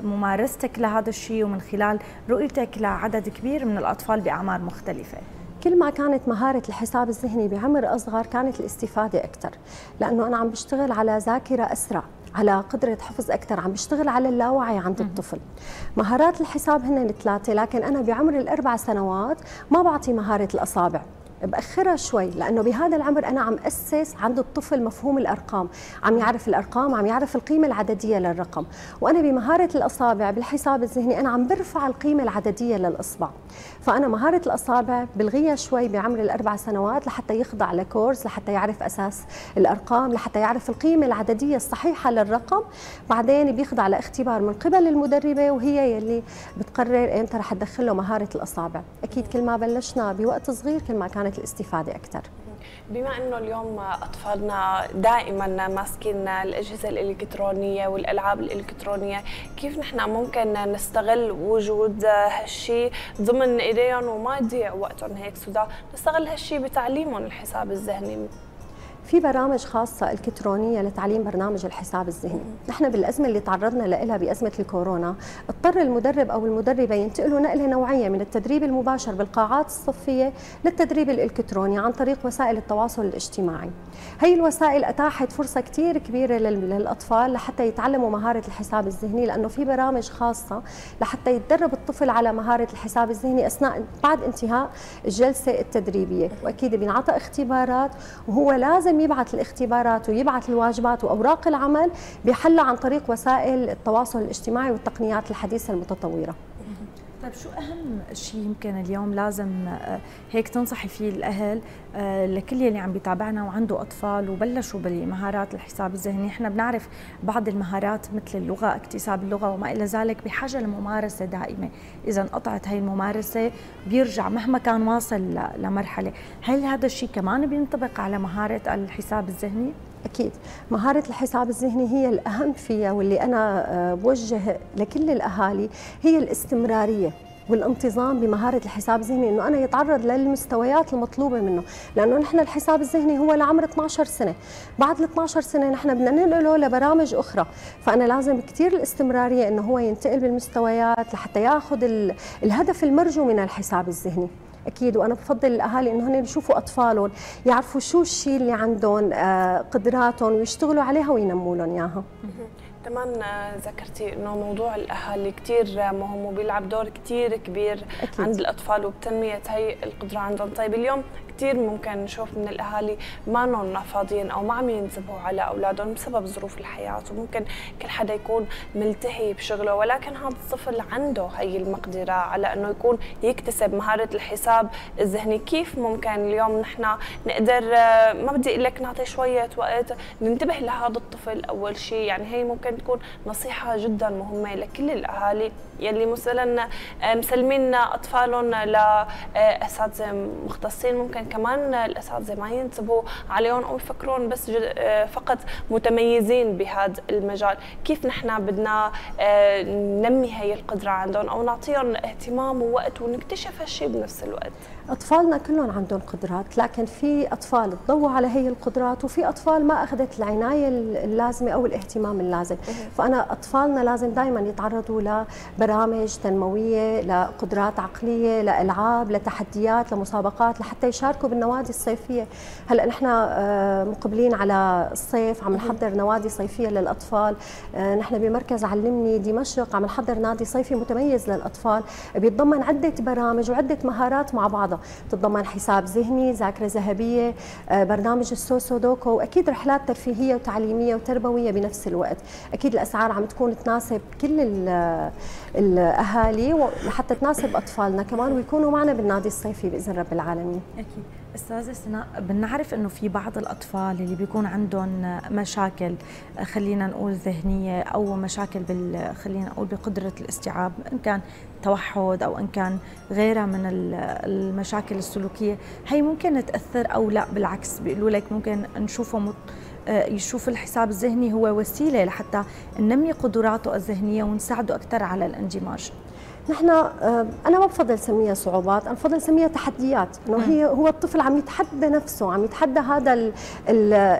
ممارستك لهذا الشيء ومن خلال رؤيتك لعدد كبير من الأطفال بأعمار مختلفة؟ كل ما كانت مهارة الحساب الذهني بعمر أصغر كانت الاستفادة أكثر، لأنه أنا عم بشتغل على ذاكرة أسرع، على قدرة حفظ أكثر، عم بشتغل على اللاوعي عند الطفل. مهارات الحساب هن 3، لكن أنا بعمر ال4 سنوات ما بعطي مهارة الأصابع، بأخرها شوي، لأنه بهذا العمر أنا عم أسس عند الطفل مفهوم الأرقام، عم يعرف الأرقام، عم يعرف القيمة العددية للرقم، وأنا بمهارة الأصابع بالحساب الذهني أنا عم برفع القيمة العددية للإصبع، فأنا مهارة الأصابع بلغيها شوي بعمر ال4 سنوات لحتى يخضع لكورس، لحتى يعرف أساس الأرقام، لحتى يعرف القيمة العددية الصحيحة للرقم، بعدين بيخضع لاختبار من قبل المدربة وهي يلي بتقرر إمتى رح تدخل له مهارة الأصابع. أكيد كل ما بلشنا بوقت صغير كل ما كانت الاستفادة أكثر. بما أنه اليوم أطفالنا دائما ماسكين الأجهزة الإلكترونية والألعاب الإلكترونية، كيف نحن ممكن نستغل وجود هالشيء ضمن إيديهم وما يضيع وقتهم هيك سدى، نستغل هالشيء بتعليمهم الحساب الذهني؟ في برامج خاصة إلكترونية لتعليم برنامج الحساب الذهني. نحن بالأزمة اللي تعرضنا لها بأزمة الكورونا، اضطر المدرب أو المدربة ينتقلوا نقلة نوعية من التدريب المباشر بالقاعات الصفية للتدريب الإلكتروني عن طريق وسائل التواصل الاجتماعي. هي الوسائل أتاحت فرصة كتير كبيرة للأطفال لحتى يتعلموا مهارة الحساب الذهني، لأنه في برامج خاصة لحتى يتدرب الطفل على مهارة الحساب الذهني أثناء بعد انتهاء الجلسة التدريبية، وأكيد بينعطى اختبارات، وهو لازم يبعث الاختبارات ويبعث الواجبات وأوراق العمل بحلها عن طريق وسائل التواصل الاجتماعي والتقنيات الحديثة المتطورة. طيب شو أهم شيء يمكن اليوم لازم هيك تنصحي فيه الأهل لكل يلي عم بيتابعنا وعنده أطفال وبلشوا بالمهارات الحساب الذهني؟ إحنا بنعرف بعض المهارات مثل اللغة، اكتساب اللغة وما إلى ذلك بحاجة لممارسة دائمة، إذا انقطعت هاي الممارسة بيرجع مهما كان واصل لمرحلة. هل هذا الشيء كمان بينطبق على مهارة الحساب الذهني؟ أكيد مهارة الحساب الذهني هي الأهم فيها، واللي أنا بوجه لكل الأهالي هي الاستمرارية والانتظام بمهارة الحساب الذهني، إنه أنا يتعرض للمستويات المطلوبة منه، لأنه نحن الحساب الذهني هو لعمر 12 سنة، بعد ال 12 سنة نحن بدنا ننقله لبرامج أخرى، فأنا لازم كثير الاستمرارية إنه هو ينتقل بالمستويات لحتى ياخذ الهدف المرجو من الحساب الذهني. أكيد، وأنا بفضل الأهالي إنه هن يشوفوا أطفالهم، يعرفوا شو الشيء اللي عندهم، قدراتهم، ويشتغلوا عليها وينموا لهم إياها. كمان ذكرتي إنه موضوع الأهالي كتير مهم وبيلعب دور كتير كبير أكيد عند الأطفال وبتنمية هي القدرة عندهم. طيب اليوم كتير ممكن نشوف من الأهالي ما نون فاضيين أو ما عم ينتبهوا على أولادهم بسبب ظروف الحياة، وممكن كل حدا يكون ملتهي بشغله، ولكن هذا الطفل عنده هي المقدرة على إنه يكون يكتسب مهارة الحساب الذهني. كيف ممكن اليوم نحن نقدر، ما بدي أقول لك نعطي شوية وقت، ننتبه لهذا الطفل أول شيء؟ يعني هي ممكن تكون نصيحة جدا مهمة لكل الأهالي يلي مثلا مسلمين أطفالهم لأساتذة مختصين، ممكن كمان الأساتذة ما ينتبهوا عليهم أو يفكرون بس فقط متميزين بهذا المجال. كيف نحن بدنا ننمي هي القدرة عندهم أو نعطيهم اهتمام ووقت ونكتشف هالشيء بنفس الوقت؟ أطفالنا كلهم عندهم قدرات، لكن في أطفال تضووا على هي القدرات وفي أطفال ما أخذت العناية اللازمة أو الاهتمام اللازم، فأنا أطفالنا لازم دائما يتعرضوا لبرامج تنموية، لقدرات عقلية، لألعاب، لتحديات، لمسابقات، لحتى يشاركوا بالنوادي الصيفية. هلأ نحن مقبلين على الصيف، عم نحضر نوادي صيفية للأطفال، نحن بمركز علمني دمشق عم نحضر نادي صيفي متميز للأطفال بيتضمن عدة برامج وعدة مهارات مع بعضها، تتضمن حساب ذهني، ذاكرة ذهبية، برنامج السوسودوكو، وأكيد رحلات ترفيهية وتعليمية وتربوية بنفس الوقت. أكيد الأسعار عم تكون تناسب كل الأهالي وحتى تناسب أطفالنا كمان ويكونوا معنا بالنادي الصيفي بإذن رب العالمين. أكيد. أستاذة سناء، بنعرف إنه في بعض الأطفال اللي بيكون عندهم مشاكل خلينا نقول ذهنية أو مشاكل خلينا نقول بقدرة الاستيعاب، إن كان توحد أو إن كان غيرها من المشاكل السلوكية، هي ممكن تأثر أو لا؟ بالعكس بيقولوا لك ممكن نشوفه يشوف الحساب الذهني هو وسيلة لحتى ننمي قدراته الذهنية ونساعده أكثر على الاندماج. نحن أنا ما بفضل سميها صعوبات، أنا بفضل سميها تحديات، إنه هو الطفل عم يتحدى نفسه، عم يتحدى هذا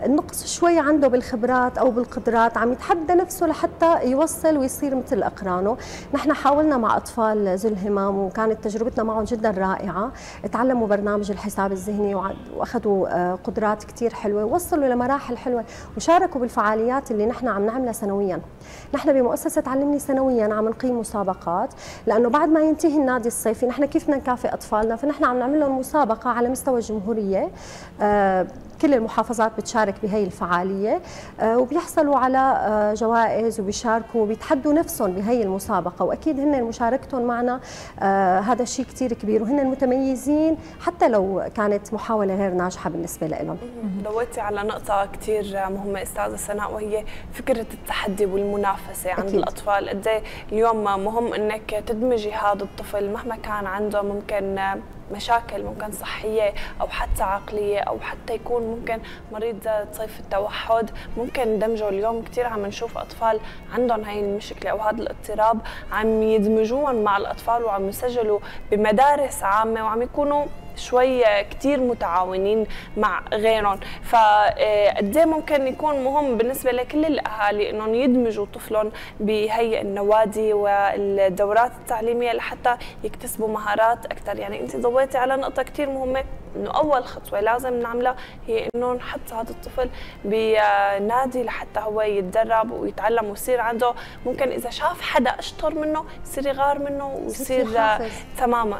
النقص شوي عنده بالخبرات أو بالقدرات، عم يتحدى نفسه لحتى يوصل ويصير مثل أقرانه. نحن حاولنا مع أطفال ذو الهمم وكانت تجربتنا معهم جدا رائعة، تعلموا برنامج الحساب الذهني وأخذوا قدرات كتير حلوة، ووصلوا لمراحل حلوة وشاركوا بالفعاليات اللي نحن عم نعملها سنويا. نحن بمؤسسة تعلمني سنويا عم نقيم مسابقات، لأنه بعد ما ينتهي النادي الصيفي نحن كيف بدنا نكافئ أطفالنا، فنحن عم نعمل لهم مسابقة على مستوى الجمهورية، كل المحافظات بتشارك بهي الفعالية وبيحصلوا على جوائز وبيشاركوا وبيتحدوا نفسهم بهي المسابقة، وأكيد هن مشاركتهم معنا هذا شيء كتير كبير وهن متميزين حتى لو كانت محاولة غير ناجحة بالنسبة لهم. ضويتي على نقطة كتير مهمة أستاذة سناء، وهي فكرة التحدي والمنافسة عند أكيد الأطفال. قد إيه اليوم مهم إنك تدمجي هذا الطفل مهما كان عنده ممكن مشاكل، ممكن صحية أو حتى عقلية أو حتى يكون ممكن مريض طيف التوحد، ممكن دمجه. اليوم كثير عم نشوف أطفال عندهم هاي المشكلة أو هذا الاضطراب عم يدمجون مع الأطفال وعم يسجلوا بمدارس عامة وعم يكونوا شوي كثير متعاونين مع غيرهم، فقد ايه ممكن يكون مهم بالنسبه لكل الاهالي انهم يدمجوا طفلهم بهي النوادي والدورات التعليميه لحتى يكتسبوا مهارات اكثر. يعني انت ضويتي على نقطه كثير مهمه، انه اول خطوه لازم نعملها هي انه نحط هذا الطفل بنادي لحتى هو يتدرب ويتعلم ويصير عنده، ممكن اذا شاف حدا اشطر منه يصير يغار منه ويصير تماما.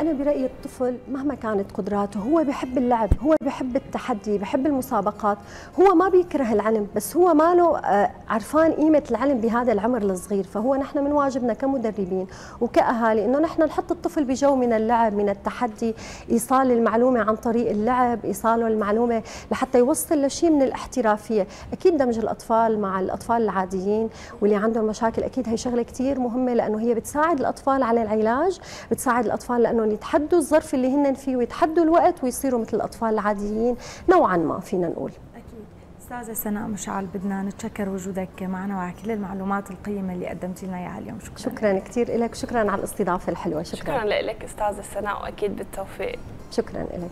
أنا برأيي الطفل مهما كانت قدراته هو بحب اللعب، هو بحب التحدي، بحب المسابقات، هو ما بيكره العلم، بس هو ما له عرفان قيمة العلم بهذا العمر الصغير. فهو نحن من واجبنا كمدربين وكأهالي إنه نحن نحط الطفل بجو من اللعب، من التحدي، إيصال المعلومة عن طريق اللعب، إيصاله المعلومة لحتى يوصل لشيء من الاحترافية. أكيد دمج الأطفال مع الأطفال العاديين واللي عندهم مشاكل، أكيد هي شغلة كتير مهمة، لأنه هي بتساعد الأطفال على العلاج، بتساعد الأطفال لأنهم يتحدوا الظرف اللي هن فيه ويتحدوا الوقت ويصيروا مثل الأطفال العاديين نوعا ما، فينا نقول. أكيد. أستاذة سناء مشعل، بدنا نتشكر وجودك معنا وعلى كل المعلومات القيمة اللي قدمتي لنا إياها اليوم. شكرا كثير لك، شكرا على الاستضافة الحلوة. شكرا لك أستاذة سناء، وأكيد بالتوفيق. شكرا لك.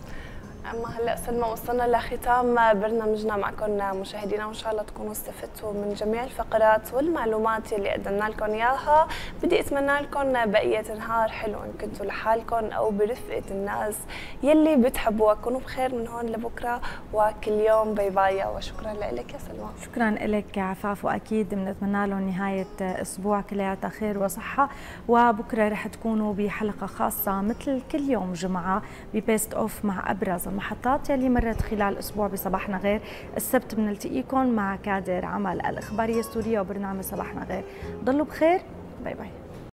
أما هلأ سلمى، وصلنا لختام برنامجنا معكم مشاهدينا، وإن شاء الله تكونوا استفدتوا من جميع الفقرات والمعلومات اللي قدمنا لكم إياها. بدي أتمنى لكم بقية نهار حلو، إن كنتوا لحالكم أو برفقة الناس يلي بتحبوها. كونوا بخير من هون لبكرة وكل يوم. باي باي، وشكرا لك يا سلمى. شكرا لك عفاف، وأكيد بنتمنى لهم نهاية أسبوع كلياتها خير وصحة، وبكرة رح تكونوا بحلقة خاصة مثل كل يوم جمعة ببيست أوف مع أبرز المحطات يلي مرت خلال أسبوع بصباحنا غير. السبت بنلتقيكم مع كادر عمل الإخبارية السورية وبرنامج صباحنا غير. ضلوا بخير، باي باي.